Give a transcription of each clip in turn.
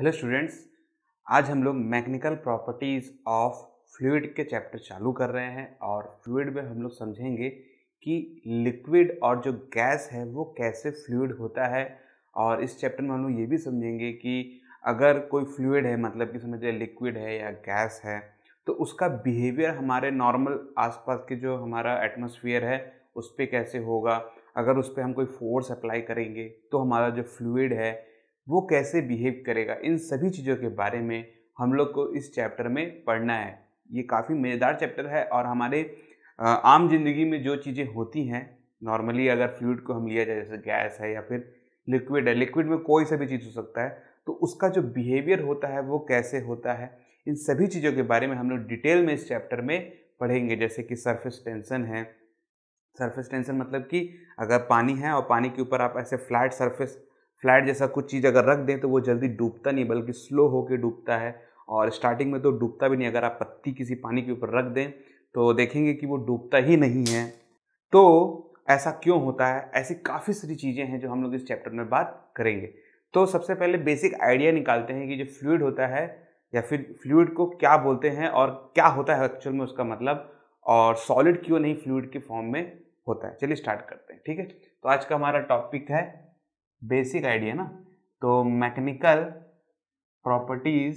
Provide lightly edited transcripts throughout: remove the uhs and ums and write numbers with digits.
Hello students, आज हम लोग मैकेनिकल प्रॉपर्टीज़ ऑफ फ्लूइड के चैप्टर चालू कर रहे हैं और फ्लूइड में हम लोग समझेंगे कि लिक्विड और जो गैस है वो कैसे फ्लूइड होता है। और इस चैप्टर में हम लोग ये भी समझेंगे कि अगर कोई फ्लूइड है, मतलब कि समझ लीजिए लिक्विड है या गैस है, तो उसका बिहेवियर हमारे नॉर्मल आसपास के जो हमारा एटमॉस्फेयर है उस पर कैसे होगा। अगर उस पर हम कोई फोर्स अप्लाई करेंगे तो हमारा जो फ्लूइड है वो कैसे बिहेव करेगा, इन सभी चीज़ों के बारे में हम लोग को इस चैप्टर में पढ़ना है। ये काफ़ी मज़ेदार चैप्टर है और हमारे आम जिंदगी में जो चीज़ें होती हैं नॉर्मली, अगर फ्लूइड को हम लिया जाए, जैसे गैस है या फिर लिक्विड है, लिक्विड में कोई सा भी चीज़ हो सकता है, तो उसका जो बिहेवियर होता है वो कैसे होता है, इन सभी चीज़ों के बारे में हम लोग डिटेल में इस चैप्टर में पढ़ेंगे। जैसे कि सरफेस टेंशन है। सरफेस टेंशन मतलब कि अगर पानी है और पानी के ऊपर आप ऐसे फ्लैट सरफेस, फ्लैट जैसा कुछ चीज़ अगर रख दें तो वो जल्दी डूबता नहीं, बल्कि स्लो होकर डूबता है। और स्टार्टिंग में तो डूबता भी नहीं, अगर आप पत्ती किसी पानी के ऊपर रख दें तो देखेंगे कि वो डूबता ही नहीं है। तो ऐसा क्यों होता है? ऐसी काफ़ी सारी चीज़ें हैं जो हम लोग इस चैप्टर में बात करेंगे। तो सबसे पहले बेसिक आइडिया निकालते हैं कि जो फ्लूइड होता है या फिर फ्लूइड को क्या बोलते हैं और क्या होता है एक्चुअल में उसका मतलब, और सॉलिड क्यों नहीं फ्लूइड के फॉर्म में होता है। चलिए स्टार्ट करते हैं, ठीक है। तो आज का हमारा टॉपिक है बेसिक आइडिया ना, तो मैकेनिकल प्रॉपर्टीज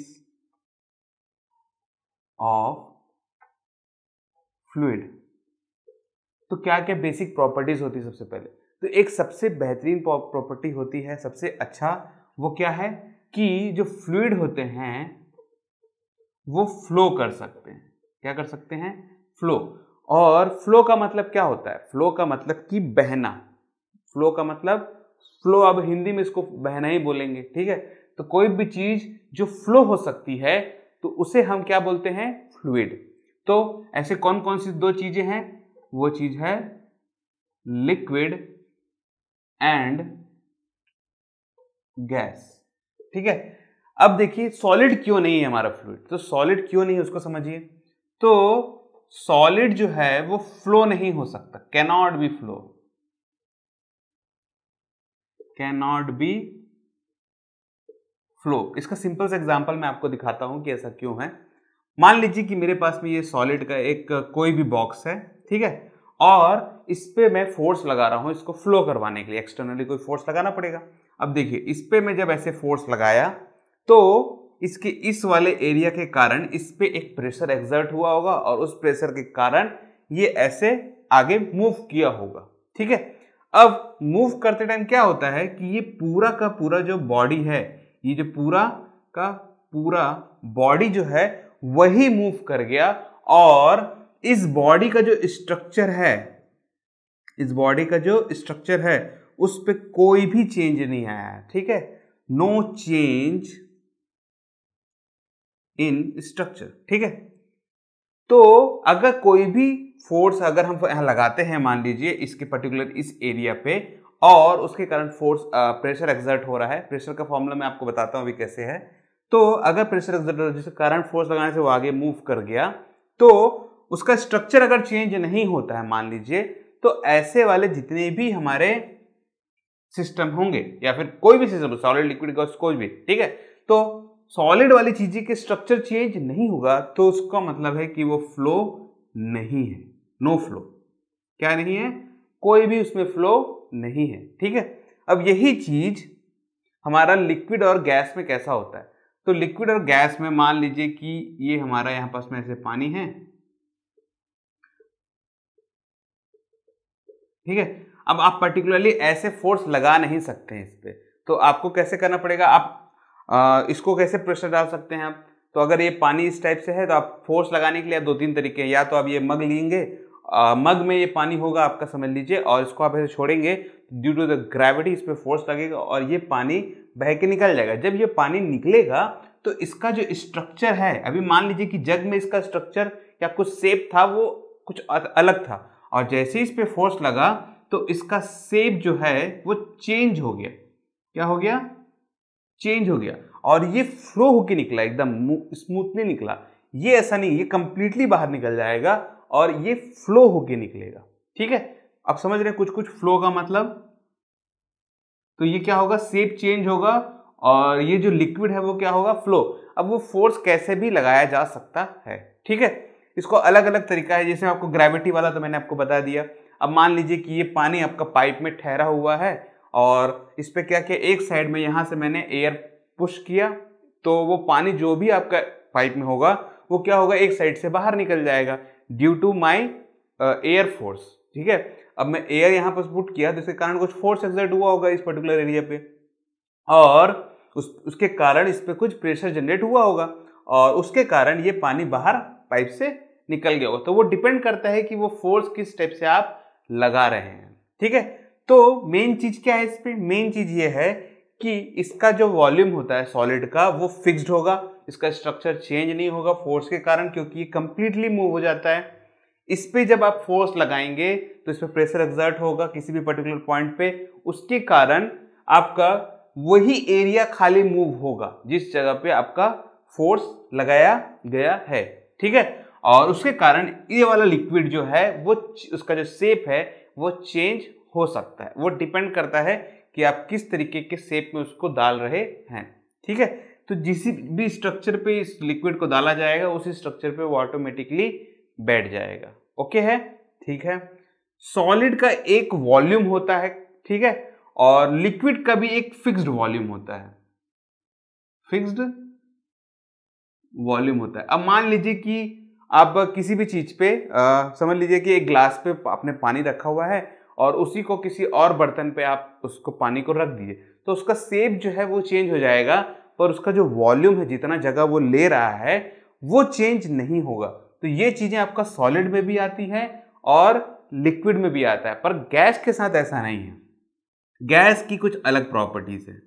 ऑफ फ्लूइड। तो क्या क्या बेसिक प्रॉपर्टीज होती है? सबसे पहले तो एक सबसे बेहतरीन प्रॉपर्टी होती है, सबसे अच्छा, वो क्या है कि जो फ्लूइड होते हैं वो फ्लो कर सकते हैं। क्या कर सकते हैं? फ्लो। और फ्लो का मतलब क्या होता है? फ्लो का मतलब कि बहना। फ्लो का मतलब, फ्लो अब हिंदी में इसको बहना ही बोलेंगे, ठीक है। तो कोई भी चीज़ जो फ्लो हो सकती है तो उसे हम क्या बोलते हैं? फ्लूइड। तो ऐसे कौन कौन सी दो चीज़ें हैं? वो चीज़ है लिक्विड एंड गैस, ठीक है। अब देखिए सॉलिड क्यों नहीं है हमारा फ्लूइड, तो सॉलिड क्यों नहीं है उसको समझिए। तो सॉलिड जो है वो फ्लो नहीं हो सकता, cannot be flow, cannot be flow। इसका सिंपल सा एग्जांपल मैं आपको दिखाता हूं कि ऐसा क्यों है। मान लीजिए कि मेरे पास में ये सॉलिड का एक कोई भी बॉक्स है, ठीक है, और इस पे मैं फोर्स लगा रहा हूं इसको फ्लो करवाने के लिए। एक्सटर्नली कोई फोर्स लगाना पड़ेगा। अब देखिए इस पे मैं जब ऐसे फोर्स लगाया तो इसके इस वाले एरिया के कारण इस पे एक प्रेशर एग्जर्ट हुआ होगा और उस प्रेशर के कारण ये ऐसे आगे मूव किया होगा, ठीक है। अब मूव करते टाइम क्या होता है कि ये पूरा का पूरा जो बॉडी है, ये जो पूरा का पूरा बॉडी जो है वही मूव कर गया और इस बॉडी का जो स्ट्रक्चर है, इस बॉडी का जो स्ट्रक्चर है उस पे कोई भी चेंज नहीं आया है, ठीक है। नो चेंज इन स्ट्रक्चर, ठीक है। तो अगर कोई भी फोर्स अगर हम यहाँ लगाते हैं, मान लीजिए इसके पर्टिकुलर इस एरिया पे, और उसके कारण फोर्स प्रेशर एक्सर्ट हो रहा है। प्रेशर का फॉर्मूला मैं आपको बताता हूँ अभी कैसे है। तो अगर प्रेशर एक्सर्ट हो रहा है जिसके कारण फोर्स लगाने से वो आगे मूव कर गया, तो उसका स्ट्रक्चर अगर चेंज नहीं होता है मान लीजिए, तो ऐसे वाले जितने भी हमारे सिस्टम होंगे या फिर कोई भी सिस्टम, सॉलिड, लिक्विड, गैस, कोई भी, ठीक है, तो सॉलिड वाली चीज़ के स्ट्रक्चर चेंज नहीं होगा तो उसका मतलब है कि वो फ्लो नहीं है। नो फ्लो, क्या नहीं है? कोई भी उसमें फ्लो नहीं है, ठीक है। अब यही चीज हमारा लिक्विड और गैस में कैसा होता है? तो लिक्विड और गैस में मान लीजिए कि ये हमारा यहाँ पास में ऐसे पानी है, ठीक है। अब आप पर्टिकुलरली ऐसे फोर्स लगा नहीं सकते हैं इस पे, तो आपको कैसे करना पड़ेगा? आप इसको कैसे प्रेशर डाल सकते हैं आप? तो अगर ये पानी इस टाइप से है तो आप फोर्स लगाने के लिए दो तीन तरीके हैं। या तो आप ये मग लेंगे, मग में ये पानी होगा आपका, समझ लीजिए, और इसको आप ऐसे छोड़ेंगे, ड्यू टू द ग्रेविटी इस पर फोर्स लगेगा और ये पानी बह के निकल जाएगा। जब ये पानी निकलेगा तो इसका जो स्ट्रक्चर है, अभी मान लीजिए कि जग में इसका स्ट्रक्चर या कुछ शेप था वो कुछ अलग था, और जैसे ही इस पर फोर्स लगा तो इसका शेप जो है वो चेंज हो गया। क्या हो गया? चेंज हो गया और ये फ्लो होके निकला, एकदम स्मूथली निकला। ये ऐसा नहीं, ये कंप्लीटली बाहर निकल जाएगा और ये फ्लो होके निकलेगा, ठीक है। अब समझ रहे हैं कुछ कुछ फ्लो का मतलब? तो ये क्या होगा? शेप चेंज होगा और ये जो लिक्विड है वो क्या होगा, फ्लो। अब वो फोर्स कैसे भी लगाया जा सकता है, ठीक है। इसको अलग अलग तरीका है, जैसे आपको ग्रेविटी वाला तो मैंने आपको बता दिया। अब मान लीजिए कि ये पानी आपका पाइप में ठहरा हुआ है और इस पर क्या किया, एक साइड में यहाँ से मैंने एयर पुश किया तो वो पानी जो भी आपका पाइप में होगा वो क्या होगा, एक साइड से बाहर निकल जाएगा due to my air force, ठीक है। अब मैं एयर यहाँ पर पुट किया तो इसके कारण कुछ फोर्स एक्सर्ट हुआ होगा इस पर्टिकुलर एरिया पे और उसके कारण इस पर कुछ प्रेशर जनरेट हुआ होगा और उसके कारण ये पानी बाहर पाइप से निकल गया होगा। तो वो डिपेंड करता है कि वो फोर्स किस स्टेप से आप लगा रहे हैं, ठीक है। तो मेन चीज क्या है इस पर, मेन चीज ये है कि इसका जो वॉल्यूम होता है सॉलिड का वो फिक्स्ड होगा, इसका स्ट्रक्चर चेंज नहीं होगा फोर्स के कारण, क्योंकि ये कंप्लीटली मूव हो जाता है। इस पर जब आप फोर्स लगाएंगे तो इस पर प्रेशर एक्सर्ट होगा किसी भी पर्टिकुलर पॉइंट पे, उसके कारण आपका वही एरिया खाली मूव होगा जिस जगह पे आपका फोर्स लगाया गया है, ठीक है। और उसके कारण ये वाला लिक्विड जो है वो उसका जो शेप है वो चेंज हो सकता है। वो डिपेंड करता है कि आप किस तरीके के शेप में उसको डाल रहे हैं, ठीक है। तो जिस भी स्ट्रक्चर पे इस लिक्विड को डाला जाएगा उसी स्ट्रक्चर पे वो ऑटोमेटिकली बैठ जाएगा, ओके है, ठीक है। सॉलिड का एक वॉल्यूम होता है, ठीक है, और लिक्विड का भी एक फिक्स्ड वॉल्यूम होता है, फिक्स्ड वॉल्यूम होता है। अब मान लीजिए कि आप किसी भी चीज पे समझ लीजिए कि एक ग्लास पे आपने पानी रखा हुआ है और उसी को किसी और बर्तन पे आप उसको पानी को रख दीजिए तो उसका शेप जो है वो चेंज हो जाएगा पर उसका जो वॉल्यूम है जितना जगह वो ले रहा है वो चेंज नहीं होगा। तो ये चीजें आपका सॉलिड में भी आती है और लिक्विड में भी आता है, पर गैस के साथ ऐसा नहीं है। गैस की कुछ अलग प्रॉपर्टीज है।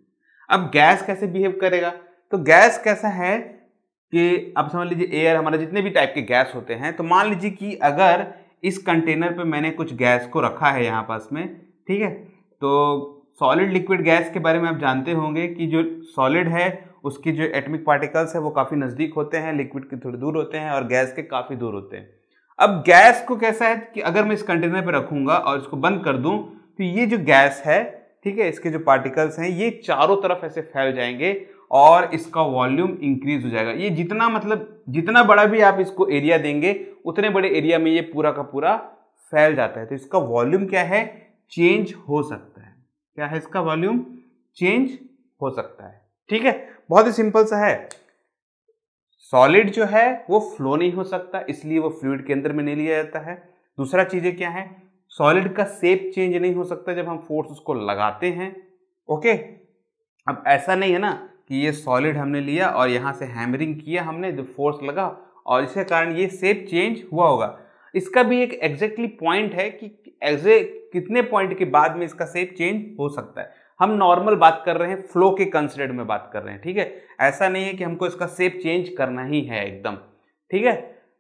अब गैस कैसे बिहेव करेगा, तो गैस कैसा है कि आप समझ लीजिए एयर, हमारे जितने भी टाइप के गैस होते हैं, तो मान लीजिए कि अगर इस कंटेनर पे मैंने कुछ गैस को रखा है यहाँ पास में, ठीक है। तो सॉलिड लिक्विड गैस के बारे में आप जानते होंगे कि जो सॉलिड है उसकी जो एटमिक पार्टिकल्स है वो काफ़ी नज़दीक होते हैं, लिक्विड के थोड़े दूर होते हैं और गैस के काफ़ी दूर होते हैं। अब गैस को कैसा है कि अगर मैं इस कंटेनर पर रखूँगा और इसको बंद कर दूँ तो ये जो गैस है, ठीक है, इसके जो पार्टिकल्स हैं ये चारों तरफ ऐसे फैल जाएंगे और इसका वॉल्यूम इंक्रीज हो जाएगा। ये जितना मतलब जितना बड़ा भी आप इसको एरिया देंगे उतने बड़े एरिया में ये पूरा का पूरा फैल जाता है। तो इसका वॉल्यूम क्या है, चेंज हो सकता है। क्या है, इसका वॉल्यूम चेंज हो सकता है, ठीक है। बहुत ही सिंपल सा है। सॉलिड जो है वो फ्लो नहीं हो सकता इसलिए वो फ्लूइड के अंदर में नहीं लिया जाता है। दूसरा चीज़ें क्या है, सॉलिड का शेप चेंज नहीं हो सकता जब हम फोर्स उसको लगाते हैं, ओके। अब ऐसा नहीं है ना कि ये सॉलिड हमने लिया और यहाँ से हैमरिंग किया हमने जो फोर्स लगा और इसके कारण ये शेप चेंज हुआ होगा। इसका भी एक एग्जैक्टली पॉइंट है कि कितने पॉइंट के बाद में इसका शेप चेंज हो सकता है। हम नॉर्मल बात कर रहे हैं, फ्लो के कंसिडर में बात कर रहे हैं, ठीक है। ऐसा नहीं है कि हमको इसका शेप चेंज करना ही है एकदम, ठीक है।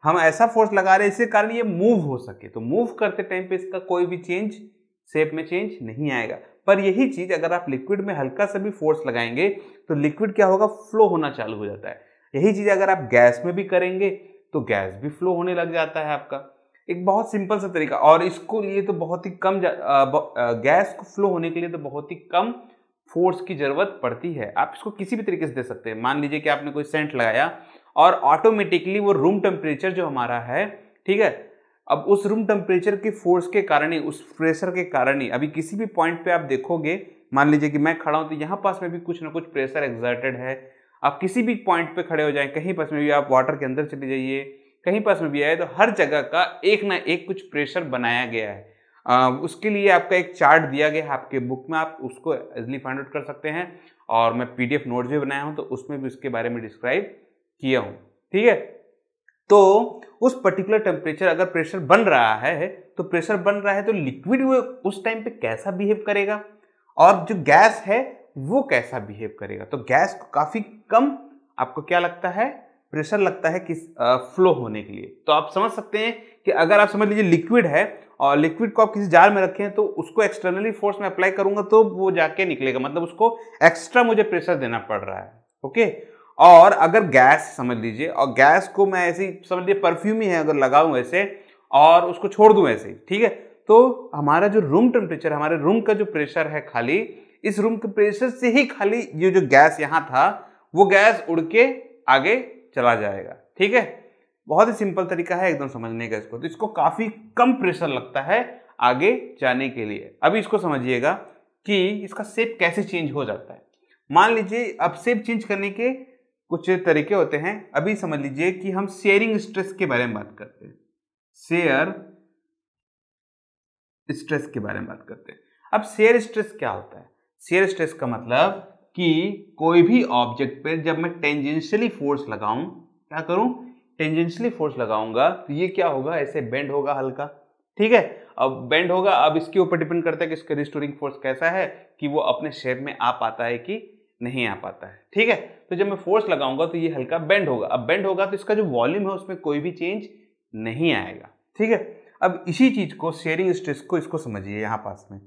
हम ऐसा फोर्स लगा रहे हैं इसके कारण ये मूव हो सके, तो मूव करते टाइम पे इसका कोई भी चेंज शेप में चेंज नहीं आएगा। पर यही चीज़ अगर आप लिक्विड में हल्का सा भी फोर्स लगाएंगे तो लिक्विड क्या होगा, फ्लो होना चालू हो जाता है। यही चीज़ अगर आप गैस में भी करेंगे तो गैस भी फ्लो होने लग जाता है आपका। एक बहुत सिंपल सा तरीका, और इसको लिए तो बहुत ही कम गैस को फ्लो होने के लिए तो बहुत ही कम फोर्स की ज़रूरत पड़ती है। आप इसको किसी भी तरीके से दे सकते हैं। मान लीजिए कि आपने कोई सेंट लगाया और ऑटोमेटिकली वो रूम टेम्परेचर जो हमारा है, ठीक है, अब उस रूम टेम्परेचर के फोर्स के कारण ही, उस प्रेशर के कारण ही, अभी किसी भी पॉइंट पे आप देखोगे, मान लीजिए कि मैं खड़ा हूँ तो यहाँ पास में भी कुछ ना कुछ प्रेशर एक्सर्टेड है। आप किसी भी पॉइंट पे खड़े हो जाएं, कहीं पास में भी आप वाटर के अंदर चले जाइए, कहीं पास में भी आए, तो हर जगह का एक ना एक कुछ प्रेशर बनाया गया है। उसके लिए आपका एक चार्ट दिया गया है आपके बुक में, आप उसको इजली फाइंड आउट कर सकते हैं। और मैं PDF नोट भी बनाया हूँ तो उसमें भी उसके बारे में डिस्क्राइब किया हूँ, ठीक है। तो उस पर्टिकुलर टेम्परेचर अगर प्रेशर बन रहा है तो प्रेशर बन रहा है तो लिक्विड वो उस टाइम पे कैसा बिहेव करेगा और जो गैस है वो कैसा बिहेव करेगा। तो गैस को काफ़ी कम आपको क्या लगता है, प्रेशर लगता है किस फ्लो होने के लिए। तो आप समझ सकते हैं कि अगर आप समझ लीजिए लिक्विड है और लिक्विड को आप किसी जार में रखें तो उसको एक्सटर्नली फोर्स में अप्लाई करूंगा तो वो जाके निकलेगा, मतलब उसको एक्स्ट्रा मुझे प्रेशर देना पड़ रहा है, ओके। और अगर गैस समझ लीजिए, और गैस को मैं ऐसे समझ लीजिए परफ्यूम ही है, अगर लगाऊं ऐसे और उसको छोड़ दूं ऐसे, ठीक है, तो हमारा जो रूम टेम्परेचर, हमारे रूम का जो प्रेशर है खाली, इस रूम के प्रेशर से ही खाली ये जो गैस यहाँ था वो गैस उड़ के आगे चला जाएगा। ठीक है, बहुत ही सिंपल तरीका है एकदम समझने का इसको। तो इसको काफ़ी कम प्रेशर लगता है आगे जाने के लिए। अभी इसको समझिएगा कि इसका शेप कैसे चेंज हो जाता है। मान लीजिए अब शेप चेंज करने के कुछ तरीके होते हैं। अभी समझ लीजिए कि हम शेयरिंग स्ट्रेस के बारे में बात करते हैं, शेयर स्ट्रेस के बारे में बात करते हैं। अब शेयर स्ट्रेस क्या होता है? शेयर स्ट्रेस का मतलब कि कोई भी ऑब्जेक्ट पर जब मैं टेंजेंशियली फोर्स लगाऊं, क्या करूं, टेंजेंशियली फोर्स लगाऊंगा, तो ये क्या होगा, ऐसे बेंड होगा हल्का। ठीक है, अब बेंड होगा। अब इसके ऊपर डिपेंड करता है कि इसका रिस्टोरिंग फोर्स कैसा है, कि वो अपने शेप में आ पाता है कि नहीं आ पाता है। ठीक है, तो जब मैं फोर्स लगाऊंगा तो ये हल्का बेंड होगा। अब बेंड होगा तो इसका जो वॉल्यूम है उसमें कोई भी चेंज नहीं आएगा। ठीक है, अब इसी चीज को शेयरिंग स्ट्रेस को इसको समझिए। यहाँ पास में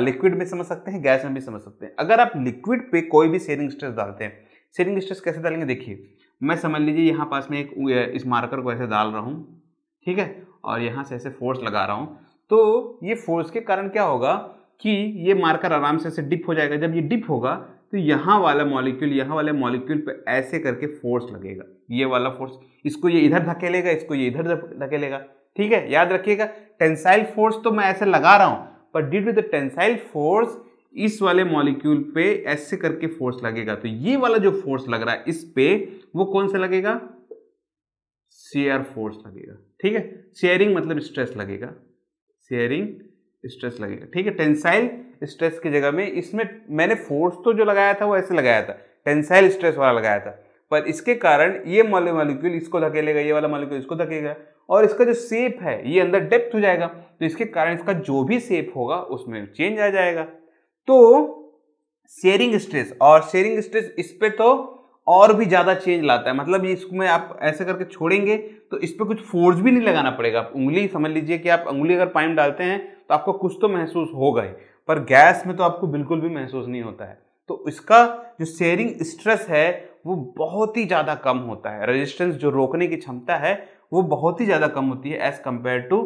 लिक्विड में समझ सकते हैं, गैस में भी समझ सकते हैं। अगर आप लिक्विड पे कोई भी शेयरिंग स्ट्रेस डालते हैं, शेयरिंग स्ट्रेस कैसे डालेंगे देखिए। मैं समझ लीजिए यहाँ पास में एक इस मार्कर को ऐसे डाल रहा हूँ, ठीक है, और यहाँ से ऐसे फोर्स लगा रहा हूँ। तो ये फोर्स के कारण क्या होगा कि ये मार्कर आराम से ऐसे डिप हो जाएगा। जब ये डिप होगा तो यहाँ वाले मॉलिक्यूल पर ऐसे करके फोर्स लगेगा। ये वाला फोर्स इसको ये इधर धकेलेगा, इसको ये इधर धकेलेगा। ठीक है, याद रखिएगा टेंसाइल फोर्स तो मैं ऐसे लगा रहा हूँ, पर due to the tensile force इस वाले मॉलिक्यूल पे ऐसे करके फोर्स लगेगा। तो ये वाला जो फोर्स लग रहा है इस पे, वो कौन सा लगेगा, शेयर फोर्स लगेगा। ठीक है, शेयरिंग मतलब स्ट्रेस लगेगा, शेयरिंग स्ट्रेस लगेगा। ठीक है, टेंसाइल स्ट्रेस की जगह में इसमें मैंने फोर्स तो जो लगाया था वो ऐसे लगाया था, टेंसाइल स्ट्रेस वाला लगाया था, पर इसके कारण ये वाले मॉलिक्यूल इसको धकेलेगा, ये वाला मॉलिक्यूल इसको धकेलेगा, और इसका जो शेप है ये अंदर डेप्थ हो जाएगा। तो इसके कारण इसका जो भी शेप होगा उसमें चेंज आ जाएगा। तो शेयरिंग स्ट्रेस और शेयरिंग स्ट्रेस इस पे तो और भी ज़्यादा चेंज लाता है। मतलब इसमें आप ऐसे करके छोड़ेंगे तो इस पर कुछ फोर्स भी नहीं लगाना पड़ेगा। आप उंगली समझ लीजिए कि आप उंगली अगर पाइप डालते हैं तो आपको कुछ तो महसूस होगा ही, पर गैस में तो आपको बिल्कुल भी महसूस नहीं होता है। तो इसका जो शेयरिंग स्ट्रेस है वो बहुत ही ज़्यादा कम होता है। रेजिस्टेंस जो रोकने की क्षमता है वो बहुत ही ज़्यादा कम होती है एज़ कम्पेयर टू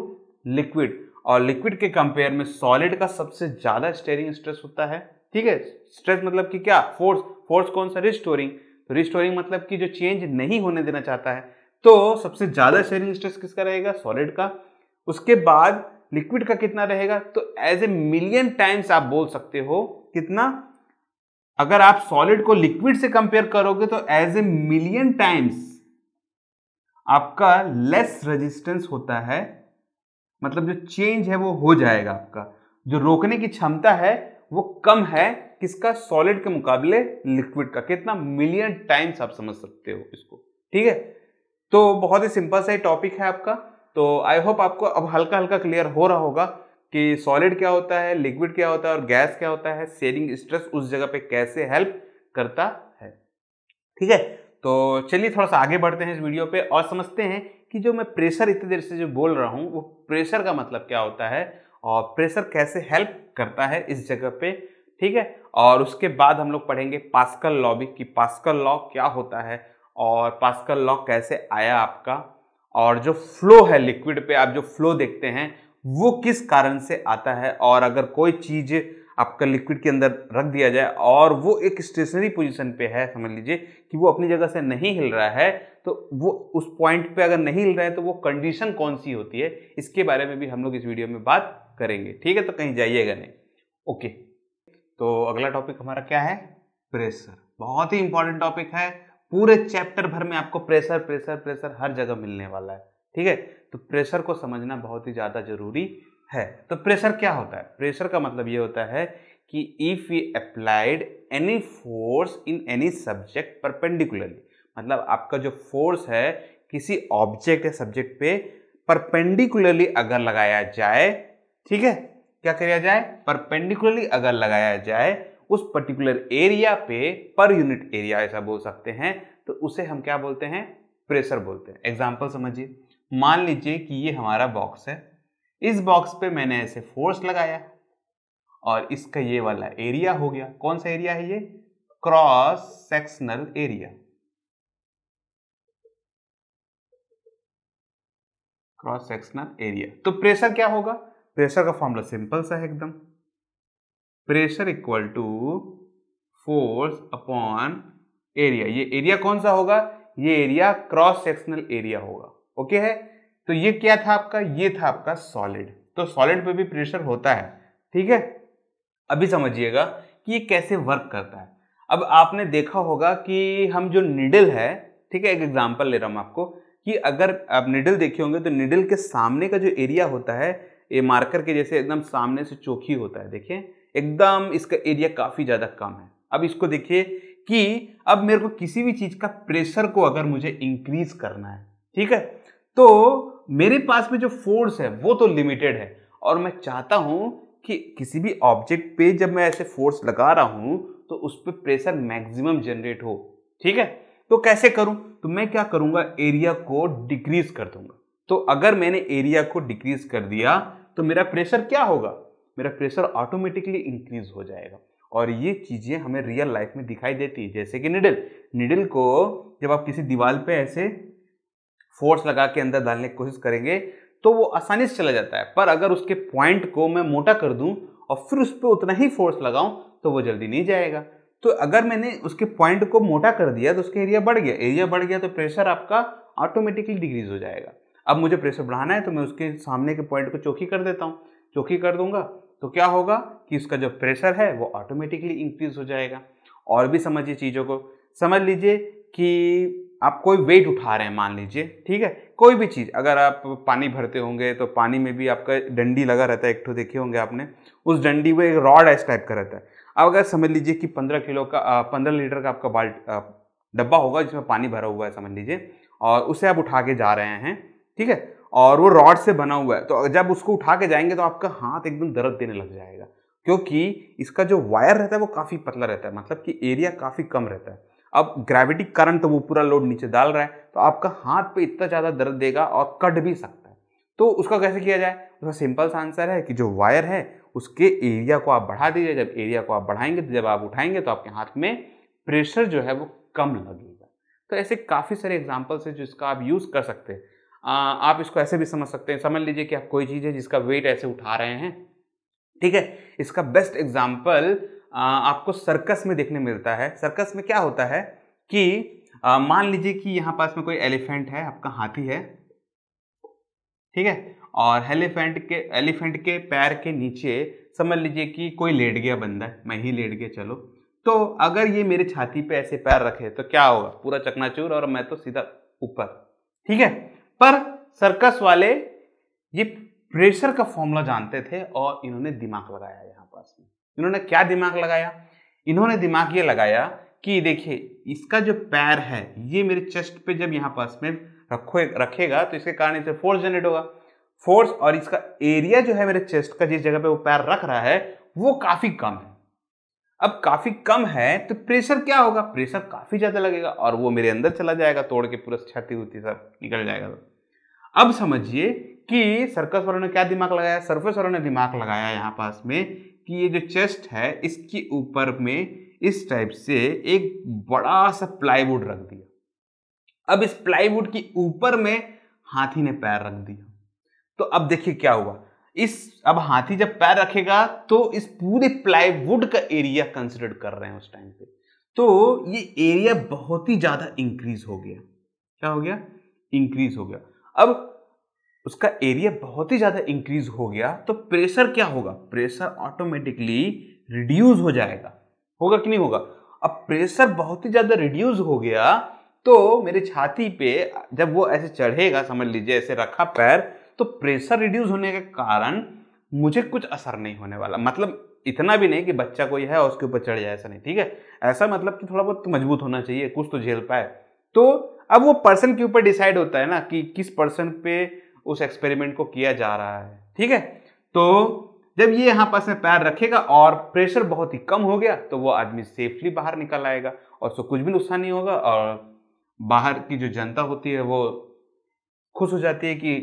लिक्विड। और लिक्विड के कंपेयर में सॉलिड का सबसे ज़्यादा स्टेयरिंग स्ट्रेस होता है। ठीक है, स्ट्रेस मतलब कि क्या, फोर्स। फोर्स कौन सा, रिस्टोरिंग। तो रिस्टोरिंग मतलब कि जो चेंज नहीं होने देना चाहता है। तो सबसे ज़्यादा स्टेयरिंग स्ट्रेस किसका रहेगा, सॉलिड का। उसके बाद लिक्विड का कितना रहेगा, तो एज ए मिलियन टाइम्स आप बोल सकते हो कितना, अगर आप सॉलिड को लिक्विड से कंपेयर करोगे तो एज ए मिलियन टाइम्स आपका लेस रेजिस्टेंस होता है। मतलब जो चेंज है वो हो जाएगा, आपका जो रोकने की क्षमता है वो कम है, किसका, सॉलिड के मुकाबले लिक्विड का। कितना, मिलियन टाइम्स आप समझ सकते हो इसको। ठीक है, तो बहुत ही सिंपल सा ही टॉपिक है आपका। तो आई होप आपको अब हल्का हल्का क्लियर हो रहा होगा कि सॉलिड क्या होता है, लिक्विड क्या होता है और गैस क्या होता है, शेयरिंग स्ट्रेस उस जगह पे कैसे हेल्प करता है। ठीक है, तो चलिए थोड़ा सा आगे बढ़ते हैं इस वीडियो पे और समझते हैं कि जो मैं प्रेशर इतनी देर से जो बोल रहा हूँ वो प्रेशर का मतलब क्या होता है और प्रेशर कैसे हेल्प करता है इस जगह पे। ठीक है, और उसके बाद हम लोग पढ़ेंगे पास्कल लॉ भी, कि पास्कल लॉ क्या होता है और पास्कल लॉ कैसे आया आपका, और जो फ्लो है लिक्विड पे, आप जो फ्लो देखते हैं वो किस कारण से आता है, और अगर कोई चीज़ आपका लिक्विड के अंदर रख दिया जाए और वो एक स्टेशनरी पोजीशन पे है, समझ लीजिए कि वो अपनी जगह से नहीं हिल रहा है, तो वो उस पॉइंट पे अगर नहीं हिल रहा है तो वो कंडीशन कौन सी होती है, इसके बारे में भी हम लोग इस वीडियो में बात करेंगे। ठीक है, तो कहीं जाइएगा नहीं। ओके, तो अगला टॉपिक हमारा क्या है, प्रेशर। बहुत ही इंपॉर्टेंट टॉपिक है, पूरे चैप्टर भर में आपको प्रेशर प्रेशर प्रेशर हर जगह मिलने वाला है। ठीक है, तो प्रेशर को समझना बहुत ही ज़्यादा जरूरी है। तो प्रेशर क्या होता है, प्रेशर का मतलब ये होता है कि if you applied any force in any subject perpendicularly, मतलब आपका जो फोर्स है किसी ऑब्जेक्ट या सब्जेक्ट पे परपेंडिकुलरली अगर लगाया जाए, ठीक है, क्या किया जाए, परपेंडिकुलरली अगर लगाया जाए उस पर्टिकुलर एरिया पे, पर यूनिट एरिया ऐसा बोल सकते हैं, तो उसे हम क्या बोलते हैं, प्रेशर बोलते हैं। एग्जाम्पल समझिए, मान लीजिए कि ये हमारा बॉक्स है, इस बॉक्स पे मैंने ऐसे फोर्स लगाया और इसका ये वाला एरिया हो गया। कौन सा एरिया है, ये cross sectional area, cross sectional area. तो प्रेशर क्या होगा, प्रेशर का फॉर्मूला सिंपल सा है एकदम, pressure equal to force upon area. ये एरिया कौन सा होगा? ये एरिया क्रॉस सेक्शनल एरिया होगा। ओके है, तो ये क्या था आपका? ये था आपका सॉलिड। तो सॉलिड पे भी प्रेशर होता है, ठीक है। अभी समझिएगा कि ये कैसे वर्क करता है। अब आपने देखा होगा कि हम जो निडल है, ठीक है, एक एग्जांपल ले रहा हूँ आपको कि अगर आप निडल देखे होंगे तो निडल के सामने का जो एरिया होता है, ये मार्कर के जैसे एकदम सामने से चोखी होता है। देखिए एकदम इसका एरिया काफ़ी ज़्यादा कम है। अब इसको देखिए कि अब मेरे को किसी भी चीज़ का प्रेशर को अगर मुझे इंक्रीज करना है, ठीक है, तो मेरे पास में जो फोर्स है वो तो लिमिटेड है, और मैं चाहता हूँ कि किसी भी ऑब्जेक्ट पे जब मैं ऐसे फोर्स लगा रहा हूँ तो उस पर प्रेशर मैक्सिमम जनरेट हो, ठीक है। तो कैसे करूँ? तो मैं क्या करूँगा, एरिया को डिक्रीज कर दूंगा। तो अगर मैंने एरिया को डिक्रीज कर दिया तो मेरा प्रेशर क्या होगा? मेरा प्रेशर ऑटोमेटिकली इंक्रीज हो जाएगा। और ये चीज़ें हमें रियल लाइफ में दिखाई देती है, जैसे कि निडल को जब आप किसी दीवार पे ऐसे फोर्स लगा के अंदर डालने की कोशिश करेंगे तो वो आसानी से चला जाता है, पर अगर उसके पॉइंट को मैं मोटा कर दूं और फिर उस पर उतना ही फोर्स लगाऊं तो वो जल्दी नहीं जाएगा। तो अगर मैंने उसके पॉइंट को मोटा कर दिया तो उसका एरिया बढ़ गया, एरिया बढ़ गया तो प्रेशर आपका ऑटोमेटिकली डिक्रीज हो जाएगा। अब मुझे प्रेशर बढ़ाना है तो मैं उसके सामने के पॉइंट को चौकी कर देता हूँ, चौकी कर दूंगा तो क्या होगा कि इसका जो प्रेशर है वो ऑटोमेटिकली इंक्रीज हो जाएगा। और भी समझिए चीज़ों को, समझ लीजिए कि आप कोई वेट उठा रहे हैं, मान लीजिए, ठीक है, कोई भी चीज़। अगर आप पानी भरते होंगे तो पानी में भी आपका डंडी लगा रहता है, एक तो देखे होंगे आपने, उस डंडी में एक रॉड इस टाइप का रहता है। अब अगर समझ लीजिए कि 15 लीटर का आपका डब्बा होगा जिसमें पानी भरा हुआ है, समझ लीजिए, और उसे आप उठा के जा रहे हैं, ठीक है, और वो रॉड से बना हुआ है। तो जब उसको उठा के जाएंगे तो आपका हाथ एकदम दर्द देने लग जाएगा, क्योंकि इसका जो वायर रहता है वो काफ़ी पतला रहता है, मतलब कि एरिया काफ़ी कम रहता है। अब ग्रेविटी करंट तो वो पूरा लोड नीचे डाल रहा है, तो आपका हाथ पे इतना ज़्यादा दर्द देगा और कट भी सकता है। तो उसका कैसे किया जाए? उसका सिंपल सा आंसर है कि जो वायर है उसके एरिया को आप बढ़ा दीजिए। जब एरिया को आप बढ़ाएंगे तो जब आप उठाएंगे तो आपके हाथ में प्रेशर जो है वो कम लगेगा। तो ऐसे काफ़ी सारे एग्जाम्पल्स हैं जिसका आप यूज़ कर सकते हैं। आप इसको ऐसे भी समझ सकते हैं, समझ लीजिए कि आप कोई चीज़ है जिसका वेट ऐसे उठा रहे हैं, ठीक है। इसका बेस्ट एग्जाम्पल आपको सर्कस में देखने मिलता है। सर्कस में क्या होता है कि मान लीजिए कि यहाँ पास में कोई एलिफेंट है, आपका हाथी है, ठीक है, और एलिफेंट के पैर के नीचे समझ लीजिए कि कोई लेट गया बंदा, मैं ही लेट गया, चलो, तो अगर ये मेरे छाती पे ऐसे पैर रखे तो क्या होगा? पूरा चकनाचूर, और मैं तो सीधा ऊपर, ठीक है। पर सर्कस वाले ये प्रेशर का फॉर्मूला जानते थे और इन्होंने दिमाग लगाया। यहाँ पास में इन्होंने क्या दिमाग लगाया? इन्होंने दिमाग ये लगाया कि देखिए इसका जो पैर है ये मेरे चेस्ट पे जब यहाँ पास में रखेगा तो इसके कारण इसे फोर्स जनरेट होगा, फोर्स, और इसका एरिया जो है मेरे चेस्ट का जिस जगह पे वो पैर रख रहा है वो काफ़ी कम है। अब काफ़ी कम है तो प्रेशर क्या होगा? प्रेशर काफ़ी ज़्यादा लगेगा और वो मेरे अंदर चला जाएगा, तोड़ के पूरा छाती उती सब निकल जाएगा। अब समझिए कि सर्कस वालों ने क्या दिमाग लगाया, सर्कस वालों ने दिमाग लगाया यहाँ पास में कि ये जो चेस्ट है इसके ऊपर में इस टाइप से एक बड़ा सा प्लाईवुड रख दिया। अब इस प्लाईवुड के ऊपर में हाथी ने पैर रख दिया। तो अब देखिए क्या हुआ, अब हाथी जब पैर रखेगा तो इस पूरे प्लाईवुड का एरिया कंसिडर कर रहे हैं उस टाइम पे, तो ये एरिया बहुत ही ज़्यादा इंक्रीज हो गया। क्या हो गया? इंक्रीज हो गया। अब उसका एरिया बहुत ही ज़्यादा इंक्रीज हो गया तो प्रेशर क्या होगा? प्रेशर ऑटोमेटिकली रिड्यूस हो जाएगा, होगा कि नहीं होगा? अब प्रेशर बहुत ही ज़्यादा रिड्यूस हो गया तो मेरे छाती पे जब वो ऐसे चढ़ेगा, समझ लीजिए ऐसे रखा पैर, तो प्रेशर रिड्यूस होने के कारण मुझे कुछ असर नहीं होने वाला। मतलब इतना भी नहीं कि बच्चा कोई है और उसके ऊपर चढ़ जाए, ऐसा नहीं, ठीक है, ऐसा मतलब कि थोड़ा बहुत तो मजबूत होना चाहिए, कुछ तो झेल पाए। तो अब वो पर्सन के ऊपर डिसाइड होता है ना कि किस पर्सन पे उस एक्सपेरिमेंट को किया जा रहा है, ठीक है। तो जब ये यहाँ पास में पैर रखेगा और प्रेशर बहुत ही कम हो गया तो वो आदमी सेफली बाहर निकल आएगा और उसको कुछ भी नुकसान नहीं होगा, और बाहर की जो जनता होती है वो खुश हो जाती है कि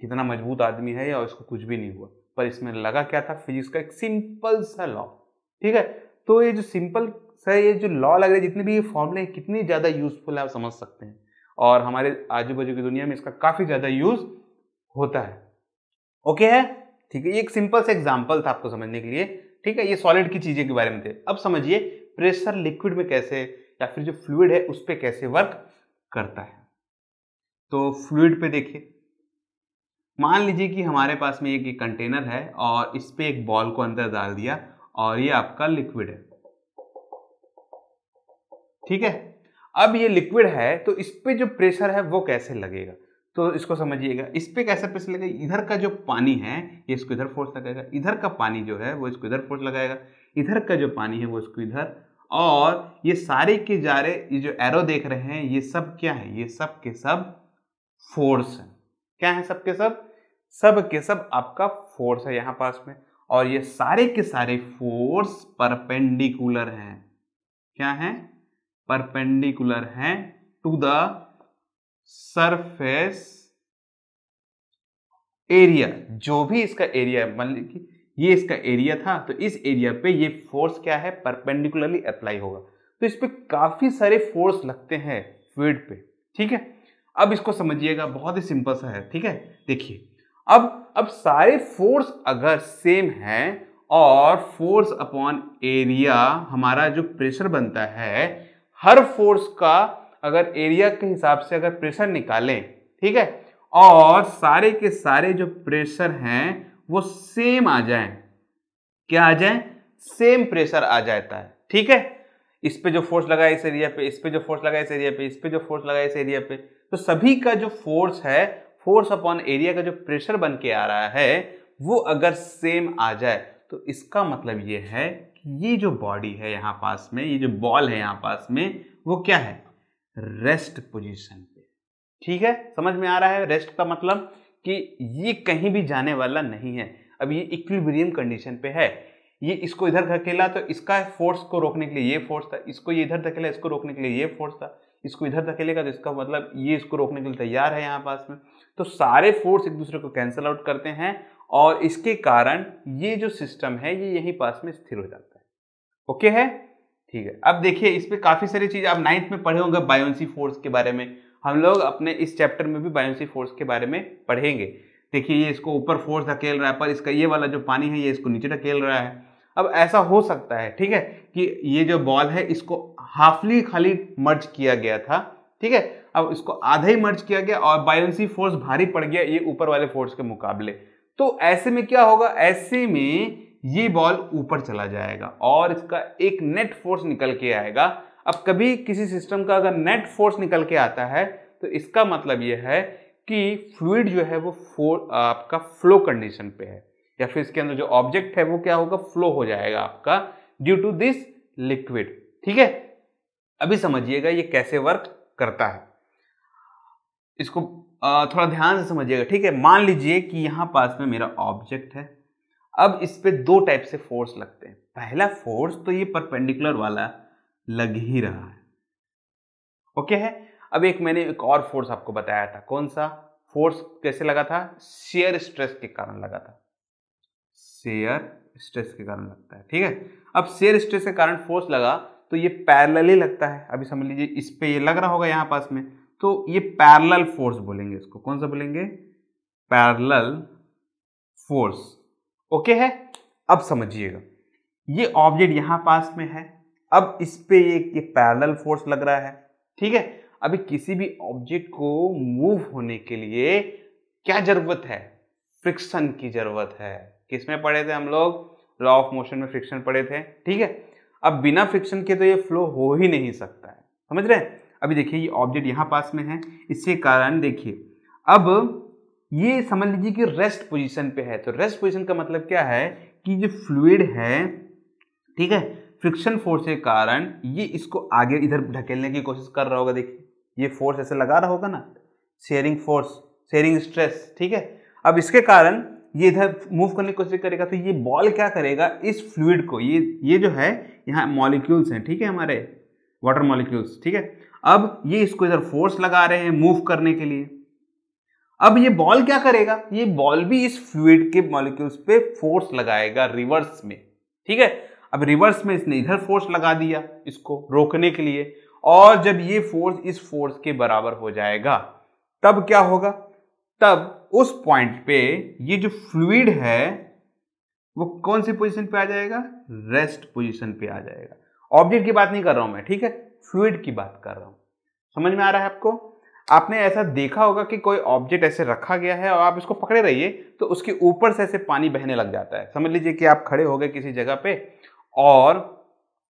कितना मजबूत आदमी है या उसको कुछ भी नहीं हुआ। पर इसमें लगा क्या था? फिजिक्स का एक सिंपल सा लॉ, ठीक है। तो ये जो सिंपल सा ये जो लॉ लग रहा है, जितने भी ये फॉर्मूले हैं, कितनी ज़्यादा यूजफुल है आप समझ सकते हैं, और हमारे आजू बाजू की दुनिया में इसका काफ़ी ज़्यादा यूज़ होता है। ओके है, ठीक है, ये एक सिंपल सा एग्जाम्पल था आपको समझने के लिए। ठीक है, ये सॉलिड की चीजें के बारे में थे। अब समझिए प्रेशर लिक्विड में कैसे या फिर जो फ्लूइड है उस पर कैसे वर्क करता है। तो फ्लूइड पे देखिए, मान लीजिए कि हमारे पास में एक कंटेनर है और इस पे एक बॉल को अंदर डाल दिया और ये आपका लिक्विड है, ठीक है। अब ये लिक्विड है तो इस पे जो प्रेशर है वो कैसे लगेगा, तो इसको समझिएगा। इस पे कैसा प्रेशर लगेगा, इधर का जो पानी है ये इसको इधर फोर्स लगाएगा, इधर का पानी जो है वो इसको इधर फोर्स लगाएगा, इधर का जो पानी है वो इसको इधर, और ये सारे के जारे ये जो एरो देख रहे हैं ये सब क्या है, ये सब के सब फोर्स है। क्या है सब के सब? सब के सब आपका फोर्स है यहाँ पास में, और ये सारे के सारे फोर्स परपेंडिकुलर हैं। क्या है? परपेंडिकुलर हैं टू द सरफेस एरिया। जो भी इसका एरिया है, मान लीजिए कि ये इसका एरिया था तो इस एरिया पे ये फोर्स क्या है, परपेंडिकुलरली अप्लाई होगा। तो इस पे काफी सारे फोर्स लगते हैं फ्लूइड पे, ठीक है। अब इसको समझिएगा, बहुत ही सिंपल सा है, ठीक है। देखिए अब सारे फोर्स अगर सेम है और फोर्स अपॉन एरिया हमारा जो प्रेशर बनता है, हर फोर्स का अगर एरिया के हिसाब से अगर प्रेशर निकालें, ठीक है, और सारे के सारे जो प्रेशर हैं वो सेम आ जाएं, क्या आ जाएं? सेम प्रेशर आ जाता है, ठीक है। इस पे जो फोर्स लगा इस एरिया पे, इस पे जो फोर्स लगा इस एरिया पे, इस पे जो फोर्स लगा इस एरिया पे, तो सभी का जो फोर्स है, फोर्स अपॉन एरिया का जो प्रेशर बन के आ रहा है वो अगर सेम आ जाए तो इसका मतलब ये है कि ये जो बॉडी है यहाँ पास में, ये जो बॉल है यहाँ पास में, वो क्या है, रेस्ट पोजीशन पे, ठीक है। समझ में आ रहा है? रेस्ट का मतलब कि ये कहीं भी जाने वाला नहीं है, अब ये इक्विलिब्रियम कंडीशन पे है। ये इसको इधर धकेला तो इसका फोर्स को रोकने के लिए ये फोर्स था, इसको ये इधर धकेला इसको रोकने के लिए ये फोर्स था, इसको इधर धकेलेगा तो इसका मतलब ये इसको रोकने के लिए तैयार है यहाँ पास में। तो सारे फोर्स एक दूसरे को कैंसिल आउट करते हैं और इसके कारण ये जो सिस्टम है ये यहीं पास में स्थिर हो जाता है। ओके है, ठीक है। अब देखिए इस पे काफ़ी सारी चीज़ आप 9th में पढ़े होंगे बायोन्सी फोर्स के बारे में। हम लोग अपने इस चैप्टर में भी बायोन्सी फोर्स के बारे में पढ़ेंगे। देखिए ये इसको ऊपर फोर्स धकेल रहा है पर इसका ये वाला जो पानी है ये इसको नीचे धकेल रहा है। अब ऐसा हो सकता है, ठीक है, कि ये जो बॉल है इसको हाफली खाली मर्ज किया गया था, ठीक है, अब इसको आधा ही मर्ज किया गया और बायोन्सी फोर्स भारी पड़ गया ये ऊपर वाले फोर्स के मुकाबले। तो ऐसे में क्या होगा, ऐसे में ये बॉल ऊपर चला जाएगा और इसका एक नेट फोर्स निकल के आएगा। अब कभी किसी सिस्टम का अगर नेट फोर्स निकल के आता है तो इसका मतलब यह है कि फ्लूइड जो है वो आपका फ्लो कंडीशन पे है, या फिर इसके अंदर जो ऑब्जेक्ट है वो क्या होगा, फ्लो हो जाएगा आपका ड्यू टू दिस लिक्विड, ठीक है। अभी समझिएगा ये कैसे वर्क करता है, इसको थोड़ा ध्यान से समझिएगा, ठीक है। मान लीजिए कि यहाँ पास में मेरा ऑब्जेक्ट है। अब इस पे दो टाइप से फोर्स लगते हैं। पहला फोर्स तो ये परपेंडिकुलर वाला लग ही रहा है, ओके है। अब एक मैंने एक और फोर्स आपको बताया था, कौन सा फोर्स कैसे लगा था, शियर स्ट्रेस के कारण लगा था, शियर स्ट्रेस के कारण लगता है, ठीक है। अब शियर स्ट्रेस के कारण फोर्स लगा तो ये पैरेलली लगता है। अभी समझ लीजिए इस पे ये लग रहा होगा यहाँ पास में, तो ये पैरेलल फोर्स बोलेंगे, इसको कौन सा बोलेंगे, पैरेलल फोर्स, ओके है। अब समझिएगा ये ऑब्जेक्ट यहाँ पास में है, अब इस पे ये पैरेलल फोर्स लग रहा है, ठीक है। अभी किसी भी ऑब्जेक्ट को मूव होने के लिए क्या जरूरत है, फ्रिक्शन की जरूरत है। किसमें पढ़े थे हम लोग, लॉ ऑफ मोशन में फ्रिक्शन पढ़े थे, ठीक है। अब बिना फ्रिक्शन के तो ये फ्लो हो ही नहीं सकता है, समझ रहे हैं। अभी देखिए ये ऑब्जेक्ट यहाँ पास में है, इसके कारण देखिए अब ये समझ लीजिए कि रेस्ट पोजीशन पे है। तो रेस्ट पोजीशन का मतलब क्या है कि जो फ्लूइड है, ठीक है, फ्रिक्शन फोर्स के कारण ये इसको आगे इधर ढकेलने की कोशिश कर रहा होगा। देखिए ये फोर्स ऐसे लगा रहा होगा ना, शेयरिंग फोर्स, शेयरिंग स्ट्रेस, ठीक है। अब इसके कारण ये इधर मूव करने की कोशिश करेगा तो ये बॉल क्या करेगा, इस फ्लूइड को, ये जो है यहाँ मॉलिक्यूल्स हैं, ठीक है, हमारे वाटर मॉलिक्यूल्स, ठीक है। अब ये इसको इधर फोर्स लगा रहे हैं मूव करने के लिए। अब ये बॉल क्या करेगा, ये बॉल भी इस फ्लूइड के मॉलिक्यूल्स पे फोर्स लगाएगा रिवर्स में, ठीक है। अब रिवर्स में इसने इधर फोर्स लगा दिया इसको रोकने के लिए, और जब ये फोर्स इस फोर्स के बराबर हो जाएगा तब क्या होगा, तब उस पॉइंट पे ये जो फ्लूइड है वो कौन सी पोजीशन पे आ जाएगा? रेस्ट पोजीशन पे आ जाएगा। ऑब्जेक्ट की बात नहीं कर रहा हूं मैं, ठीक है, फ्लूइड की बात कर रहा हूं। समझ में आ रहा है आपको? आपने ऐसा देखा होगा कि कोई ऑब्जेक्ट ऐसे रखा गया है और आप इसको पकड़े रहिए तो उसके ऊपर से ऐसे पानी बहने लग जाता है। समझ लीजिए कि आप खड़े हो गए किसी जगह पे और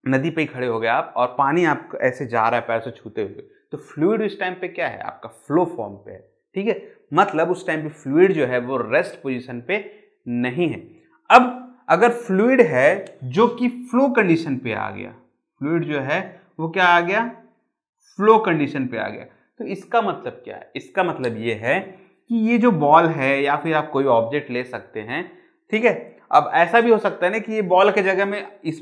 नदी पे ही खड़े हो गए आप, और पानी आपको ऐसे जा रहा है पैर से छूते हुए, तो फ्लूइड उस टाइम पे क्या है? आपका फ्लो फॉर्म पे है, ठीक है। मतलब उस टाइम पे फ्लूइड जो है वो रेस्ट पोजिशन पे नहीं है। अब अगर फ्लूइड है जो कि फ्लो कंडीशन पे आ गया, फ्लूइड जो है वो क्या आ गया? फ्लो कंडीशन पे आ गया। तो इसका मतलब क्या है? इसका मतलब ये है कि ये जो बॉल है या फिर आप कोई ऑब्जेक्ट ले सकते हैं, ठीक है। अब ऐसा भी हो सकता है ना कि ये बॉल के जगह में इस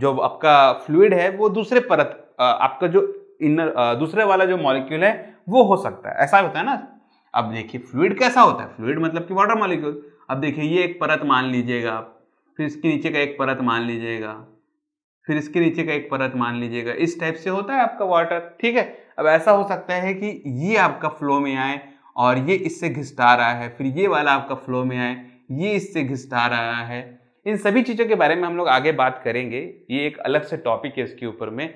जो आपका फ्लूइड है वो दूसरे परत, आपका जो इनर दूसरे वाला जो मॉलिक्यूल है वो हो सकता है, ऐसा होता है ना। अब देखिए फ्लूइड कैसा होता है, फ्लूइड मतलब कि वाटर मॉलिक्यूल। अब देखिए ये एक परत मान लीजिएगा आप, फिर इसके नीचे का एक परत मान लीजिएगा, फिर इसके नीचे का एक परत मान लीजिएगा, इस टाइप से होता है आपका वाटर, ठीक है। अब ऐसा हो सकता है कि ये आपका फ्लो में आए और ये इससे घिसटा रहा है, फिर ये वाला आपका फ्लो में आए, ये इससे घिसटा रहा है। इन सभी चीज़ों के बारे में हम लोग आगे बात करेंगे, ये एक अलग से टॉपिक है इसके ऊपर में,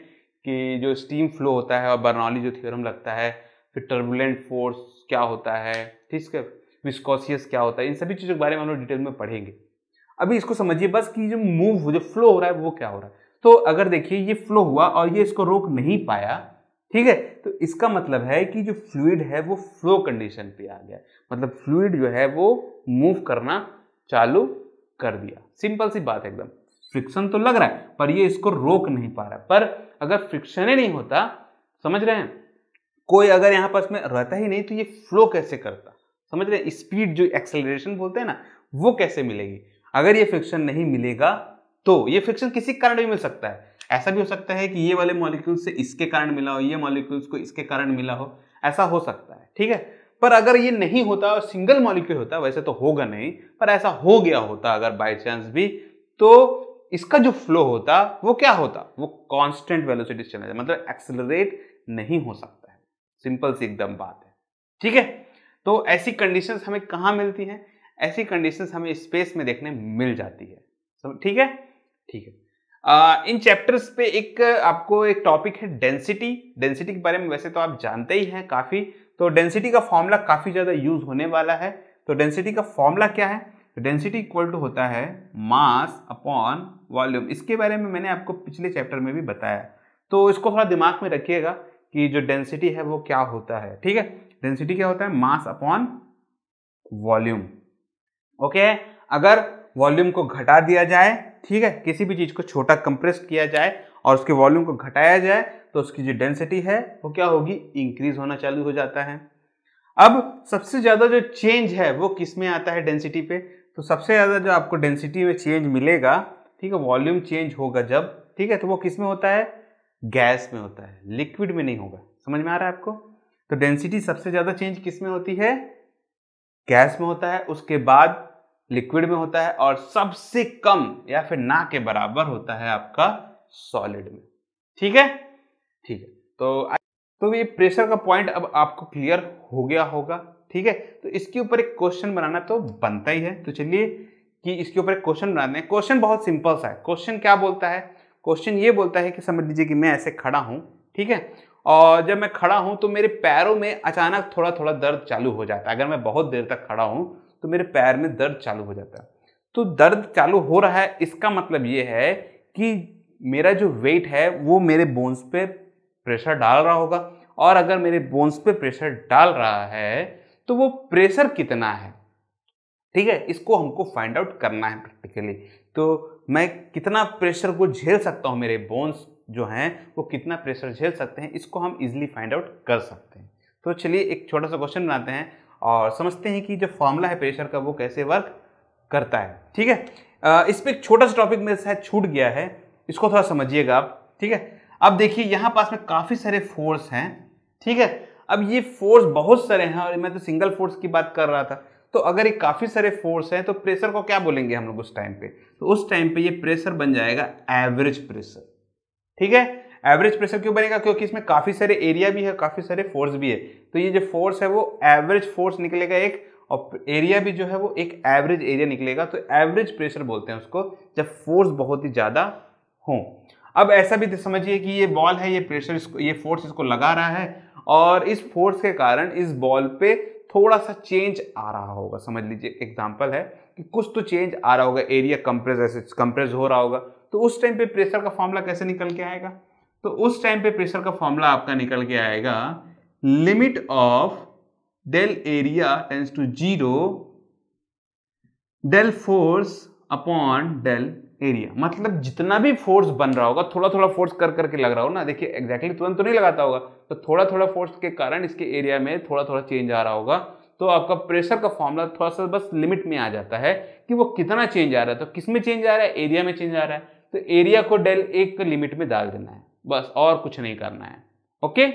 कि जो स्टीम फ्लो होता है और बर्नौली जो थ्योरम लगता है, फिर टर्बुलेंट फोर्स क्या होता है, ठीक है, विस्कोसियस क्या होता है, इन सभी चीज़ों के बारे में हम लोग डिटेल में पढ़ेंगे। अभी इसको समझिए बस कि जो मूव, जो फ्लो हो रहा है वो क्या हो रहा है। तो अगर देखिए ये फ्लो हुआ और ये इसको रोक नहीं पाया, ठीक है, तो इसका मतलब है कि जो फ्लूइड है वो फ्लो कंडीशन पे आ गया, मतलब फ्लूइड जो है वो मूव करना चालू कर दिया। सिंपल सी बात एकदम। फ्रिक्शन तो लग रहा है पर ये इसको रोक नहीं पा रहा है, पर अगर फ्रिक्शन ही नहीं होता, समझ रहे हैं, कोई अगर यहाँ पास में रहता ही नहीं तो ये फ्लो कैसे करता, समझ रहे हैं, स्पीड जो एक्सेलरेशन बोलते हैं ना वो कैसे मिलेगी। अगर ये फ्रिक्शन नहीं मिलेगा तो ये फ्रिक्शन किसी कारण भी मिल सकता है, ऐसा भी हो सकता है कि ये वाले मॉलिक्यूल्स से इसके कारण मिला हो, ये मॉलिक्यूल्स को इसके कारण मिला हो, ऐसा हो सकता है, ठीक है। पर अगर ये नहीं होता और सिंगल मॉलिक्यूल होता, वैसे तो होगा नहीं, पर ऐसा हो गया होता अगर बाय चांस भी, तो इसका जो फ्लो होता वो क्या होता? वो कॉन्स्टेंट वेलोसिटी चला जाता, मतलब एक्सेलरेट नहीं हो सकता है। सिंपल सी एकदम बात है, ठीक है। तो ऐसी कंडीशंस हमें कहाँ मिलती हैं? ऐसी कंडीशंस हमें स्पेस में देखने मिल जाती है, सब ठीक है, ठीक है। इन चैप्टर्स पे एक आपको एक टॉपिक है डेंसिटी। डेंसिटी के बारे में वैसे तो आप जानते ही हैं काफ़ी, तो डेंसिटी का फॉर्मूला काफ़ी ज़्यादा यूज होने वाला है। तो डेंसिटी का फॉर्मूला क्या है? डेंसिटी इक्वल टू होता है मास अपॉन वॉल्यूम। इसके बारे में मैंने आपको पिछले चैप्टर में भी बताया, तो इसको थोड़ा दिमाग में रखिएगा कि जो डेंसिटी है वो क्या होता है, ठीक है। डेंसिटी क्या होता है? Mass upon volume, okay. अगर वॉल्यूम को घटा दिया जाए, ठीक है, किसी भी चीज़ को छोटा कंप्रेस किया जाए और उसके वॉल्यूम को घटाया जाए तो उसकी जो डेंसिटी है वो क्या होगी? इंक्रीज होना चालू हो जाता है। अब सबसे ज़्यादा जो चेंज है वो किस में आता है डेंसिटी पे? तो सबसे ज़्यादा जो आपको डेंसिटी में चेंज मिलेगा, ठीक है, वॉल्यूम चेंज होगा जब, ठीक है, तो वो किस में होता है? गैस में होता है, लिक्विड में नहीं होगा। समझ में आ रहा है आपको? तो डेंसिटी सबसे ज़्यादा चेंज किस में होती है? गैस में होता है, उसके बाद लिक्विड में होता है, और सबसे कम या फिर ना के बराबर होता है आपका सॉलिड में, ठीक है, ठीक है। तो ये प्रेशर का पॉइंट अब आपको क्लियर हो गया होगा, ठीक है। तो इसके ऊपर एक क्वेश्चन बनाना तो बनता ही है, तो चलिए कि इसके ऊपर एक क्वेश्चन बनाते हैं। क्वेश्चन बहुत सिंपल सा है। क्वेश्चन क्या बोलता है? क्वेश्चन ये बोलता है कि समझ लीजिए कि मैं ऐसे खड़ा हूँ, ठीक है, और जब मैं खड़ा हूँ तो मेरे पैरों में अचानक थोड़ा थोड़ा दर्द चालू हो जाता है। अगर मैं बहुत देर तक खड़ा हूँ तो मेरे पैर में दर्द चालू हो जाता है। तो दर्द चालू हो रहा है, इसका मतलब ये है कि मेरा जो वेट है वो मेरे बोन्स पे प्रेशर डाल रहा होगा, और अगर मेरे बोन्स पे प्रेशर डाल रहा है तो वो प्रेशर कितना है, ठीक है, इसको हमको फाइंड आउट करना है प्रैक्टिकली। तो मैं कितना प्रेशर को झेल सकता हूँ, मेरे बोन्स जो हैं वो कितना प्रेशर झेल सकते हैं, इसको हम इजीली फाइंड आउट कर सकते हैं। तो चलिए एक छोटा सा क्वेश्चन बनाते हैं और समझते हैं कि जो फॉर्मूला है प्रेशर का वो कैसे वर्क करता है, ठीक है। इस पर एक छोटा सा टॉपिक मेरे साथ छूट गया है, इसको थोड़ा समझिएगा आप, ठीक है। अब देखिए यहाँ पास में काफ़ी सारे फोर्स हैं, ठीक है। अब ये फोर्स बहुत सारे हैं और मैं तो सिंगल फोर्स की बात कर रहा था। तो अगर ये काफ़ी सारे फोर्स हैं तो प्रेशर को क्या बोलेंगे हम लोग उस टाइम पे? तो उस टाइम पे ये प्रेशर बन जाएगा एवरेज प्रेशर, ठीक है। एवरेज प्रेशर क्यों बनेगा? क्योंकि इसमें काफ़ी सारे एरिया भी है, काफ़ी सारे फोर्स भी है, तो ये जो फोर्स है वो एवरेज फोर्स निकलेगा एक, और एरिया भी जो है वो एक एवरेज एरिया निकलेगा, तो एवरेज प्रेशर बोलते हैं उसको जब फोर्स बहुत ही ज़्यादा हो। अब ऐसा भी समझिए कि ये बॉल है, ये प्रेशर इसको, ये फोर्स इसको लगा रहा है और इस फोर्स के कारण इस बॉल पे थोड़ा सा चेंज आ रहा होगा। समझ लीजिए एग्जांपल है कि कुछ तो चेंज आ रहा होगा, एरिया कंप्रेस हो रहा होगा, तो उस टाइम पे प्रेशर का फॉर्मूला कैसे निकल के आएगा? तो उस टाइम पे प्रेशर का फॉर्मूला आपका निकल के आएगा limit of del area tends to zero del force upon del area. मतलब जितना भी फोर्स बन रहा होगा, थोड़ा थोड़ा फोर्स कर करके लग रहा हो ना, देखिए एग्जैक्टली तुरंत तो नहीं लगाता होगा, तो थोड़ा थोड़ा फोर्स के कारण इसके एरिया में थोड़ा थोड़ा चेंज आ रहा होगा, तो आपका प्रेशर का फॉर्मूला थोड़ा सा बस लिमिट में आ जाता है कि वो कितना चेंज आ रहा है। तो किस में चेंज आ रहा है? एरिया में चेंज आ रहा है, तो एरिया को डेल एक के लिमिट में डाल देना है बस, और कुछ नहीं करना है। ओके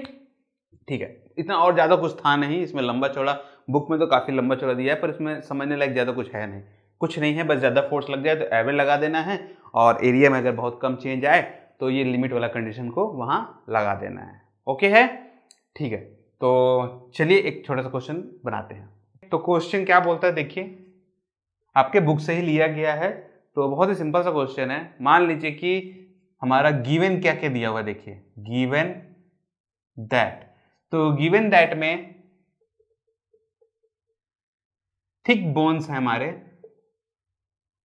ठीक है, इतना और ज़्यादा कुछ था नहीं इसमें, लंबा चौड़ा बुक में तो काफ़ी लंबा चौड़ा दिया है पर इसमें समझने लायक ज़्यादा कुछ है नहीं, कुछ नहीं है, बस ज़्यादा फोर्स लग जाए तो एवरेज लगा देना है और एरिया में अगर बहुत कम चेंज आए तो ये लिमिट वाला कंडीशन को वहाँ लगा देना है। ओके है, ठीक है। तो चलिए एक छोटा सा क्वेश्चन बनाते हैं। तो क्वेश्चन क्या बोलता है, देखिए आपके बुक से ही लिया गया है, तो बहुत ही सिंपल सा क्वेश्चन है। मान लीजिए कि हमारा गिवन क्या क्या दिया हुआ है, देखिए गिवन दैट, तो गिवन दैट में थिक बोन्स हैं हमारे,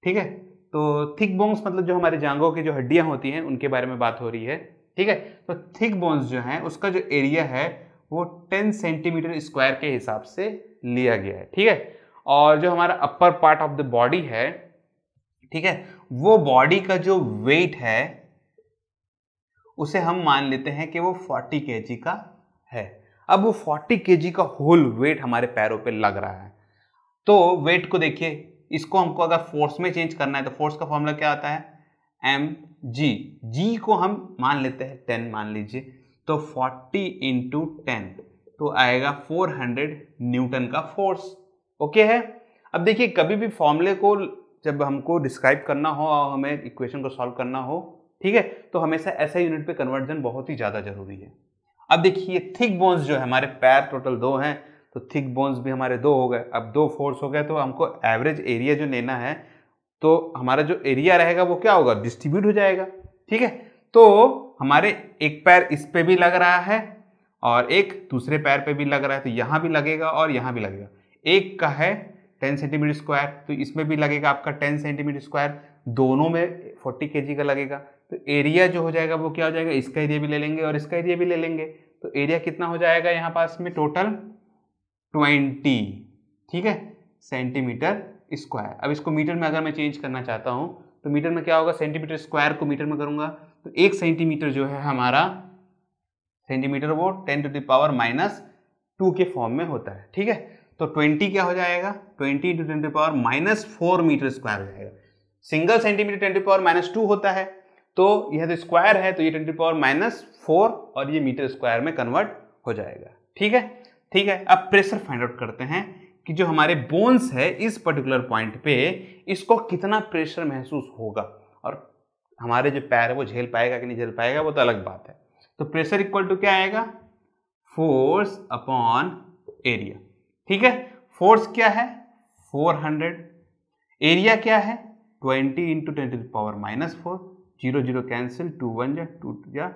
ठीक है, तो थिक बोन्स मतलब जो हमारे जांघों की जो हड्डियां होती हैं उनके बारे में बात हो रही है, ठीक है। तो थिक बोन्स जो हैं उसका जो एरिया है वो 10 सेंटीमीटर स्क्वायर के हिसाब से लिया गया है, ठीक है। और जो हमारा upper part of the body है, ठीक है, वो बॉडी का जो वेट है उसे हम मान लेते हैं कि वो 40 kg का है। अब वो 40 kg का होल वेट हमारे पैरों पर लग रहा है, तो वेट को देखिए, इसको हमको अगर फोर्स में चेंज करना है तो फोर्स का फॉर्मूला क्या आता है, एम जी। जी को हम मान लेते हैं 10, मान लीजिए, तो 40 × 10 तो आएगा 400 न्यूटन का फोर्स। ओके है। अब देखिए कभी भी फॉर्मूले को जब हमको डिस्क्राइब करना हो और हमें इक्वेशन को सॉल्व करना हो, ठीक है, तो हमेशा एसआई यूनिट पे कन्वर्जन बहुत ही ज़्यादा जरूरी है। अब देखिए थिक बोन्स जो है हमारे पैर, टोटल 2 हैं, तो थिक बोन्स भी हमारे 2 हो गए। अब 2 फोर्स हो गए, तो हमको एवरेज एरिया जो लेना है, तो हमारा जो एरिया रहेगा वो क्या होगा, डिस्ट्रीब्यूट हो जाएगा, ठीक है। तो हमारे एक पैर इस पे भी लग रहा है और एक दूसरे पैर पे भी लग रहा है, तो यहाँ भी लगेगा और यहाँ भी लगेगा। एक का है 10 सेंटीमीटर स्क्वायर, तो इसमें भी लगेगा आपका 10 सेंटीमीटर स्क्वायर, दोनों में 40 kg का लगेगा, तो एरिया जो हो जाएगा वो क्या हो जाएगा, इसका एरिया भी ले लेंगे और इसका एरिया भी ले लेंगे, तो एरिया कितना हो जाएगा यहाँ पास में, टोटल 20, ठीक है, सेंटीमीटर स्क्वायर। अब इसको मीटर में अगर मैं चेंज करना चाहता हूँ तो मीटर में क्या होगा, सेंटीमीटर स्क्वायर को मीटर में करूँगा, तो 1 सेंटीमीटर जो है हमारा सेंटीमीटर वो 10⁻⁻² के फॉर्म में होता है, ठीक है। तो 20 क्या हो जाएगा, 20 × 10⁻⁻4 मीटर स्क्वायर हो जाएगा। सिंगल सेंटीमीटर 10⁻⁻2 होता है, तो यह तो स्क्वायर है, तो ये 10⁻⁻4 और ये मीटर स्क्वायर में कन्वर्ट हो जाएगा, ठीक है, ठीक है। अब प्रेशर फाइंड आउट करते हैं कि जो हमारे बोन्स है इस पर्टिकुलर पॉइंट पे इसको कितना प्रेशर महसूस होगा और हमारे जो पैर है वो झेल पाएगा कि नहीं झेल पाएगा वो तो अलग बात है। तो प्रेशर इक्वल टू क्या आएगा, फोर्स अपॉन एरिया, ठीक है। फोर्स क्या है 400, एरिया क्या है 20 × 10⁻⁻4, 0 0 कैंसिल, 2 1 या 2 2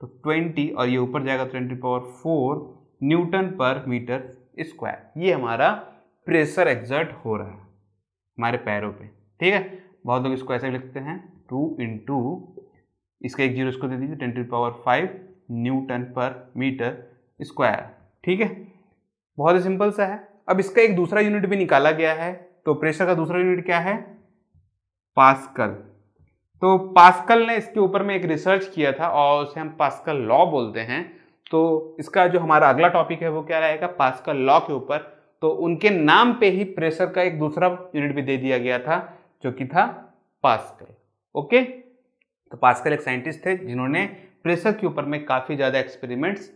तो 20 और ये ऊपर जाएगा 10⁻4 न्यूटन पर मीटर स्क्वायर। ये हमारा प्रेशर एग्जर्ट हो रहा है हमारे पैरों पे, ठीक है। बहुत लोग इसको ऐसे लिखते हैं 2 × इसका 1 0 इसको दे दीजिए 10⁵ न्यूटन पर मीटर स्क्वायर, ठीक है, बहुत ही सिंपल सा है। अब इसका एक दूसरा यूनिट भी निकाला गया है, तो प्रेशर का दूसरा यूनिट क्या है, पास्कल। तो पास्कल ने इसके ऊपर में एक रिसर्च किया था और उसे हम पास्कल लॉ बोलते हैं, तो इसका जो हमारा अगला टॉपिक है वो क्या रहेगा, पास्कल लॉ के ऊपर। तो उनके नाम पे ही प्रेशर का एक दूसरा यूनिट भी दे दिया गया था जो कि था पास्कल। ओके, तो पास्कल एक साइंटिस्ट थे जिन्होंने प्रेशर के ऊपर में काफ़ी ज़्यादा एक्सपेरिमेंट्स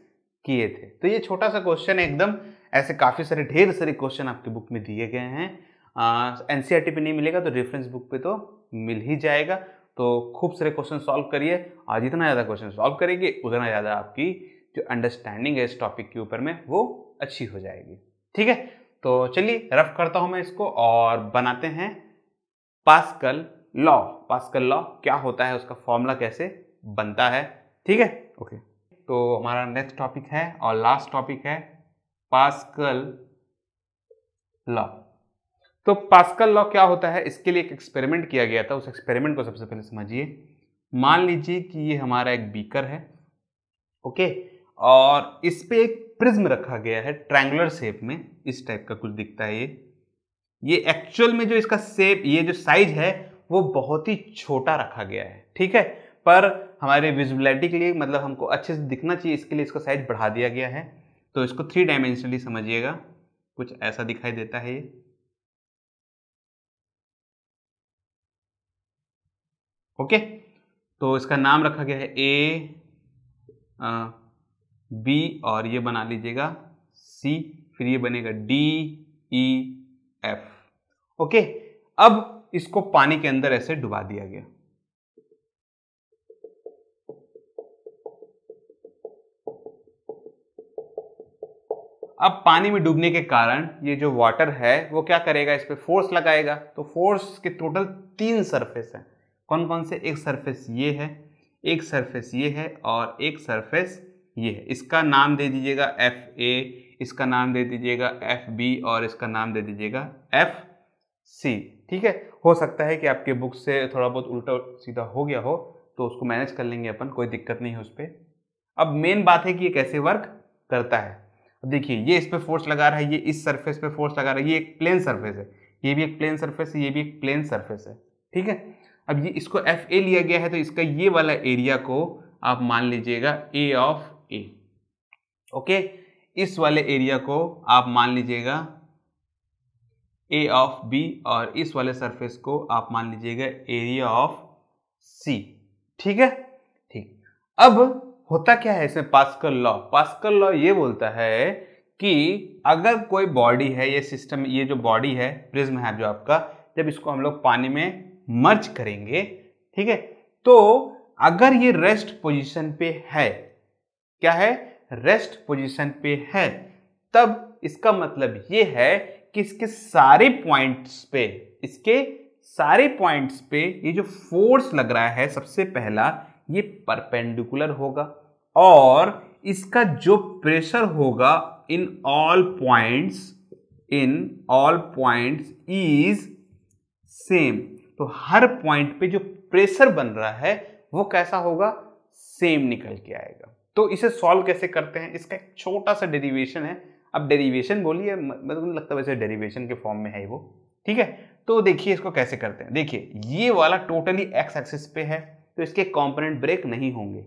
किए थे। तो ये छोटा सा क्वेश्चन है, एकदम ऐसे काफ़ी सारे ढेर सारे क्वेश्चन आपके बुक में दिए गए हैं। एनसीईआरटी पे नहीं मिलेगा तो रेफरेंस बुक पे तो मिल ही जाएगा। तो खूब सारे क्वेश्चन सॉल्व करिए, आज इतना ज़्यादा क्वेश्चन सॉल्व करेंगे उतना ज़्यादा आपकी जो अंडरस्टैंडिंग है इस टॉपिक के ऊपर में वो अच्छी हो जाएगी, ठीक है। तो चलिए रफ करता हूं मैं इसको और बनाते हैं पास्कल लॉ। पास्कल लॉ क्या होता है, उसका फॉर्मूला कैसे बनता है, ठीक है। ओके, तो हमारा नेक्स्ट टॉपिक है और लास्ट टॉपिक है पास्कल लॉ। तो पास्कल लॉ क्या होता है, इसके लिए एक एक्सपेरिमेंट किया गया था। उस एक्सपेरिमेंट को सबसे पहले समझिए। मान लीजिए कि ये हमारा एक बीकर है, ओके, और इस पे एक प्रिज्म रखा गया है ट्रायंगुलर शेप में, इस टाइप का कुछ दिखता है। ये एक्चुअल में जो इसका शेप, ये जो साइज है वो बहुत ही छोटा रखा गया है, ठीक है, पर हमारे विजुअलिटी के लिए, मतलब हमको अच्छे से दिखना चाहिए, इसके लिए इसका साइज बढ़ा दिया गया है। तो इसको 3 डायमेंशनली समझिएगा, कुछ ऐसा दिखाई देता है ये, ओके। तो इसका नाम रखा गया है ए, बी, और ये बना लीजिएगा सी, फिर ये बनेगा डी, ई, एफ, ओके। अब इसको पानी के अंदर ऐसे डुबा दिया गया, अब पानी में डूबने के कारण ये जो वाटर है वो क्या करेगा, इस पे फोर्स लगाएगा। तो फोर्स के टोटल 3 सरफेस हैं, कौन कौन से, एक सरफेस ये है, एक सरफेस ये है, और एक सरफेस ये है। इसका नाम दे दीजिएगा एफ ए, इसका नाम दे दीजिएगा एफ बी, और इसका नाम दे दीजिएगा एफ सी, ठीक है। हो सकता है कि आपके बुक से थोड़ा बहुत उल्टा सीधा हो गया हो, तो उसको मैनेज कर लेंगे अपन, कोई दिक्कत नहीं है उस पर। अब मेन बात है कि ये कैसे वर्क करता है। देखिए, ये इस पे फोर्स लगा रहा है, ये इस सरफेस पे फोर्स लगा रहा है, ये एक प्लेन सरफेस है, ये भी एक प्लेन सरफेस है, ये भी एक प्लेन सरफेस है, ठीक है। अब ये इसको एफ ए लिया गया है, तो इसका ये वाला एरिया को आप मान लीजिएगा ए ऑफ ए, ओके। इस वाले एरिया को आप मान लीजिएगा ए ऑफ बी, और इस वाले सरफेस को आप मान लीजिएगा एरिया ऑफ सी, ठीक है, ठीक। अब होता क्या है इसमें पास्कल लॉ, पास्कल लॉ ये बोलता है कि अगर कोई बॉडी है, ये सिस्टम, ये जो बॉडी है, प्रिज्म है जो आपका, जब इसको हम लोग पानी में मर्ज करेंगे, ठीक है, तो अगर ये रेस्ट पोजीशन पे है, क्या है, रेस्ट पोजीशन पे है, तब इसका मतलब ये है कि इसके सारे पॉइंट्स पे, इसके सारे पॉइंट्स पे ये जो फोर्स लग रहा है, सबसे पहला ये परपेंडिकुलर होगा, और इसका जो प्रेशर होगा in all points is same. तो हर पॉइंट पे जो प्रेशर बन रहा है वो कैसा होगा, सेम निकल के आएगा। तो इसे सॉल्व कैसे करते हैं, इसका एक छोटा सा डेरिवेशन है। अब डेरिवेशन बोलिए, मतलब लगता है वैसे डेरिवेशन के फॉर्म में है वो, ठीक है। तो देखिए इसको कैसे करते हैं। देखिए, ये वाला टोटली एक्स एक्सिस पे है, तो इसके कॉम्पोनेंट ब्रेक नहीं होंगे।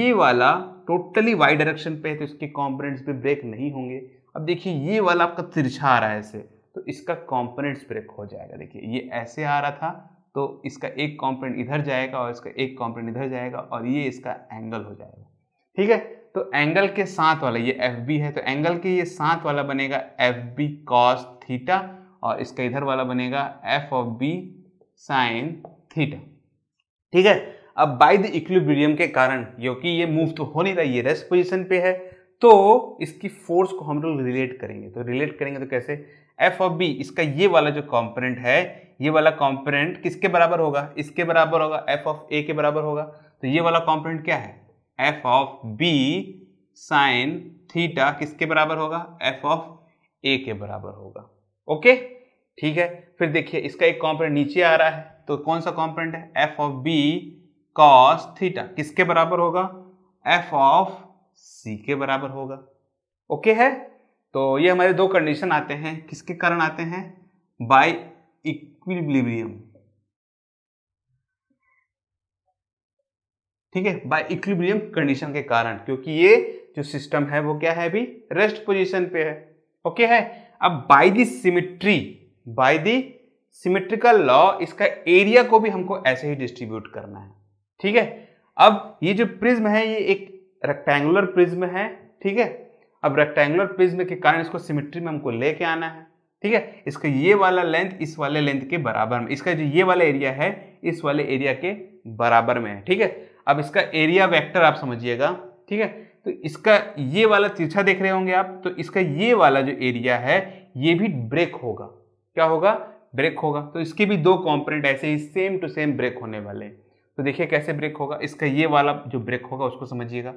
ये वाला टोटली वाई डायरेक्शन पे है, तो इसके कॉम्पोनेंट्स भी ब्रेक नहीं होंगे। अब देखिए, ये वाला आपका तिरछा आ रहा है ऐसे, तो इसका कॉम्पोनेंट्स ब्रेक हो जाएगा। देखिए, ये ऐसे आ रहा था, तो इसका एक कॉम्पोनेंट इधर जाएगा, और इसका एक कॉम्पोनेंट इधर जाएगा, और ये इसका एंगल हो जाएगा, ठीक है। तो एंगल के साथ वाला ये एफ बी है, तो एंगल के ये साथ वाला बनेगा एफ बी कॉस थीटा, और इसका इधर वाला बनेगा F of B sine theta, ठीक है। अब बाय द इक्विलिब्रियम के कारण, क्योंकि ये मूव तो हो नहीं रहा, ये रेस्ट पोजीशन पे है, तो इसकी फोर्स को हम लोग रिलेट करेंगे। तो रिलेट करेंगे तो कैसे, एफ ऑफ बी, इसका ये वाला जो कॉम्पोनेंट है, ये वाला कॉम्पोनेंट किसके बराबर होगा, इसके बराबर होगा, एफ ऑफ ए के बराबर होगा। तो ये वाला कॉम्पोनेंट क्या है, F of B sine theta, किसके बराबर होगा, एफ ऑफ ए के बराबर होगा, ओके, ठीक है। फिर देखिए, इसका एक कॉम्पोनेंट नीचे आ रहा है, तो कौन सा कॉम्पोनेंट है, F of B cos theta, किसके बराबर होगा, एफ ऑफ सी के बराबर होगा, ओके है। तो ये हमारे 2 कंडीशन आते हैं, किसके कारण आते हैं, बाय इक्विलिब्रियम, ठीक है, बाय इक्विलिब्रियम कंडीशन के कारण, क्योंकि ये जो सिस्टम है वो क्या है, अभी रेस्ट पोजीशन पे है, ओके है। अब by the symmetry, by the symmetrical law, इसका एरिया को भी हमको ऐसे ही डिस्ट्रीब्यूट करना है, ठीक है। अब ये जो प्रिज्म है, ये एक रेक्टेंगुलर प्रिज्म है, ठीक है। अब रेक्टेंगुलर प्रिज्म के कारण इसको सिमेट्री में हमको लेके आना है, ठीक है। इसका ये वाला लेंथ इस वाले लेंथ के बराबर में, इसका जो ये वाला एरिया है इस वाले एरिया के बराबर में है, ठीक है। अब इसका एरिया वेक्टर आप समझिएगा, ठीक है। तो इसका ये वाला तिरछा देख रहे होंगे आप, तो इसका ये वाला जो एरिया है ये भी ब्रेक होगा। क्या होगा? ब्रेक होगा। तो इसके भी दो कॉम्पोनेंट ऐसे ही सेम टू सेम ब्रेक होने वाले हैं। तो देखिए कैसे ब्रेक होगा। इसका ये वाला जो ब्रेक होगा उसको समझिएगा।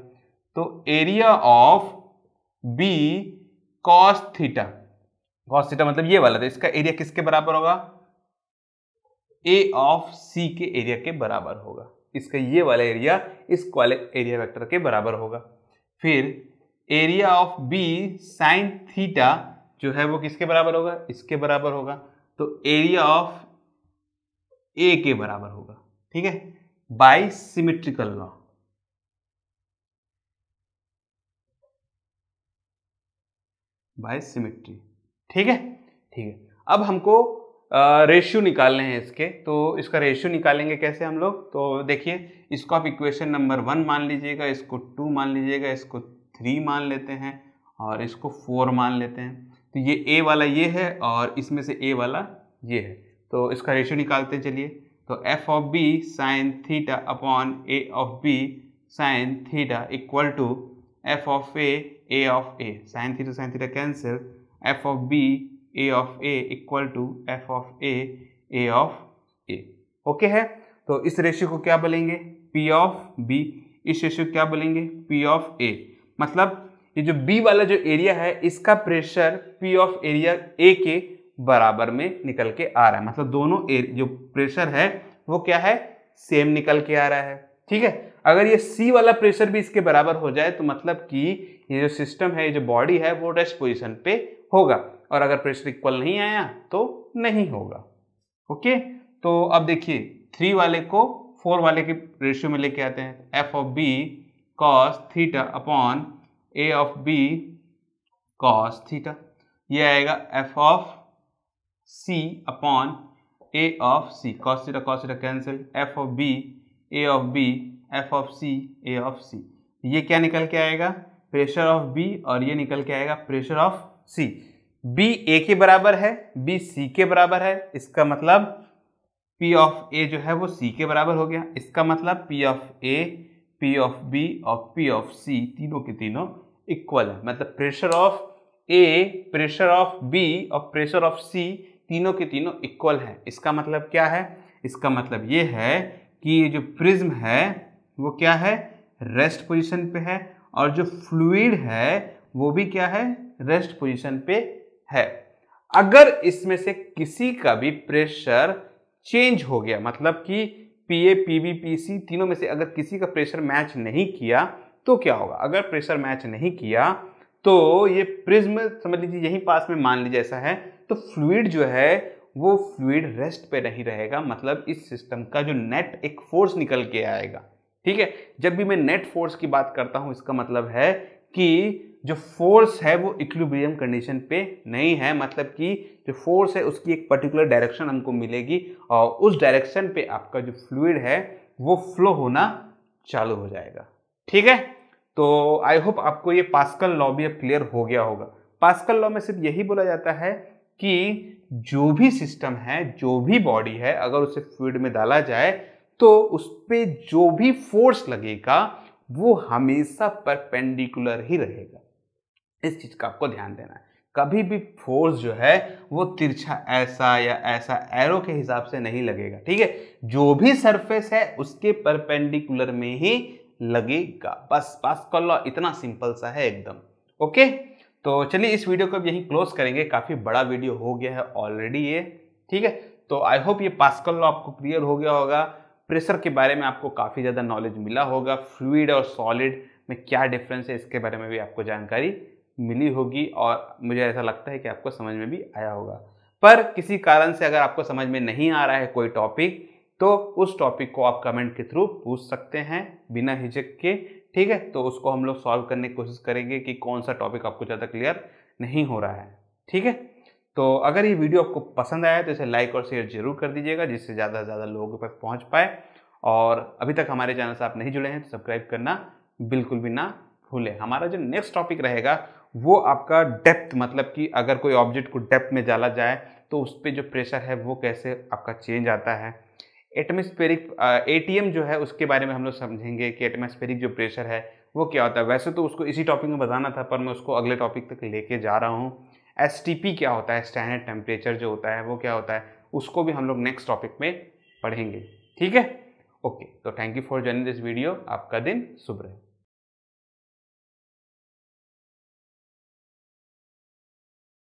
तो area of B cos theta, cos theta मतलब ये वाला, तो इसका एरिया किसके बराबर होगा? ए ऑफ सी के एरिया के बराबर होगा। इसका ये वाला एरिया इस वाले एरिया वेक्टर के बराबर होगा। फिर area of B sine theta जो है वो किसके बराबर होगा? इसके बराबर होगा। तो एरिया ऑफ ए के बराबर होगा, ठीक है, by symmetrical law. By symmetry, ठीक है, ठीक है। अब हमको रेशियो निकालने हैं इसके। तो इसका रेशियो निकालेंगे कैसे हम लोग? तो देखिए, इसको आप इक्वेशन नंबर 1 मान लीजिएगा, इसको 2 मान लीजिएगा, इसको 3 मान लेते हैं और इसको 4 मान लेते हैं। तो ये ए वाला ये है और इसमें से ए वाला ये है। तो इसका रेशियो निकालते चलिए। तो F of B sine theta upon A of B sine theta equal to F of A sine theta cancel, F of B A of A equal to F of A of A, okay है। तो इस ratio को क्या बोलेंगे? P of B. इस ratio को क्या बोलेंगे? P of A. मतलब ये जो बी वाला जो एरिया है इसका pressure P of area A के बराबर में निकल के आ रहा है। मतलब दोनों जो प्रेशर है वो क्या है? सेम निकल के आ रहा है, ठीक है। अगर ये सी वाला प्रेशर भी इसके बराबर हो जाए तो मतलब कि ये जो सिस्टम है, ये जो बॉडी है वो रेस्ट पोजीशन पे होगा, और अगर प्रेशर इक्वल नहीं आया तो नहीं होगा, ओके। तो अब देखिए 3 वाले को 4 वाले के रेशियो में लेके आते हैं। F of B cos theta upon A of B cos theta, ये आएगा F of C upon A of C, cos theta cancel, F of B A of B F of C A of C. ये क्या निकल के आएगा? Pressure of B, और ये निकल के आएगा pressure of C. B A के बराबर है, बी सी के बराबर है, इसका मतलब पी ऑफ ए जो है वो सी के बराबर हो गया। इसका मतलब P of A, P of B और पी ऑफ सी तीनों के तीनों इक्वल है। मतलब pressure of A, pressure of B और प्रेशर ऑफ सी तीनों के तीनों इक्वल है। इसका मतलब क्या है? इसका मतलब ये है कि ये जो प्रिज्म है वो क्या है? रेस्ट पोजीशन पे है, और जो फ्लूइड है वो भी क्या है? रेस्ट पोजीशन पे है। अगर इसमें से किसी का भी प्रेशर चेंज हो गया, मतलब कि पीए, पीबी, पीसी तीनों में से अगर किसी का प्रेशर मैच नहीं किया तो क्या होगा? अगर प्रेशर मैच नहीं किया तो ये प्रिज्म समझ लीजिए यहीं पास में मान लीजिए ऐसा है, तो फ्लूइड जो है वो फ्लूइड रेस्ट पे नहीं रहेगा। मतलब इस सिस्टम का जो नेट एक फोर्स निकल के आएगा, ठीक है। जब भी मैं नेट फोर्स की बात करता हूं इसका मतलब है कि जो फोर्स है वो इक्विलिब्रियम कंडीशन पे नहीं है। मतलब कि जो फोर्स है उसकी एक पर्टिकुलर डायरेक्शन हमको मिलेगी, और उस डायरेक्शन पे आपका जो फ्लूइड है वो फ्लो होना चालू हो जाएगा, ठीक है। तो आई होप आपको ये पास्कल लॉ भी अब क्लियर हो गया होगा। पास्कल लॉ में सिर्फ यही बोला जाता है कि जो भी सिस्टम है, जो भी बॉडी है, अगर उसे फ्लूइड में डाला जाए तो उस पर जो भी फोर्स लगेगा वो हमेशा परपेंडिकुलर ही रहेगा। इस चीज़ का आपको ध्यान देना है। कभी भी फोर्स जो है वो तिरछा ऐसा या ऐसा एरो के हिसाब से नहीं लगेगा, ठीक है। जो भी सरफेस है उसके परपेंडिकुलर में ही लगेगा। बस पास्कल लॉ इतना सिंपल सा है एकदम, ओके। तो चलिए इस वीडियो को अब यहीं क्लोज करेंगे। काफ़ी बड़ा वीडियो हो गया है ऑलरेडी ये, ठीक है। तो आई होप ये पास्कल लॉ आपको क्लियर हो गया होगा। प्रेशर के बारे में आपको काफ़ी ज़्यादा नॉलेज मिला होगा। फ्लूइड और सॉलिड में क्या डिफरेंस है इसके बारे में भी आपको जानकारी मिली होगी, और मुझे ऐसा लगता है कि आपको समझ में भी आया होगा। पर किसी कारण से अगर आपको समझ में नहीं आ रहा है कोई टॉपिक, तो उस टॉपिक को आप कमेंट के थ्रू पूछ सकते हैं बिना हिचक के, ठीक है। तो उसको हम लोग सॉल्व करने की कोशिश करेंगे कि कौन सा टॉपिक आपको ज़्यादा क्लियर नहीं हो रहा है, ठीक है। तो अगर ये वीडियो आपको पसंद आया तो इसे लाइक और शेयर जरूर कर दीजिएगा, जिससे ज़्यादा से ज़्यादा लोगों तक पहुँच पाए। और अभी तक हमारे चैनल से आप नहीं जुड़े हैं तो सब्सक्राइब करना बिल्कुल भी ना भूलें। हमारा जो नेक्स्ट टॉपिक रहेगा वो आपका डेप्थ, मतलब कि अगर कोई ऑब्जेक्ट को डेप्थ में डाला जाए तो उस पर जो प्रेशर है वो कैसे आपका चेंज आता है। एटमॉस्फेरिक एटीएम जो है उसके बारे में हम लोग समझेंगे कि एटमॉस्फेरिक जो प्रेशर है वो क्या होता है। वैसे तो उसको इसी टॉपिक में बताना था पर मैं उसको अगले टॉपिक तक लेके जा रहा हूँ। STP क्या होता है, स्टैंडर्ड टेम्परेचर जो होता है वो क्या होता है, उसको भी हम लोग नेक्स्ट टॉपिक में पढ़ेंगे। ठीक है, ओके। तो thank you for joining this video. आपका दिन शुभ रहे।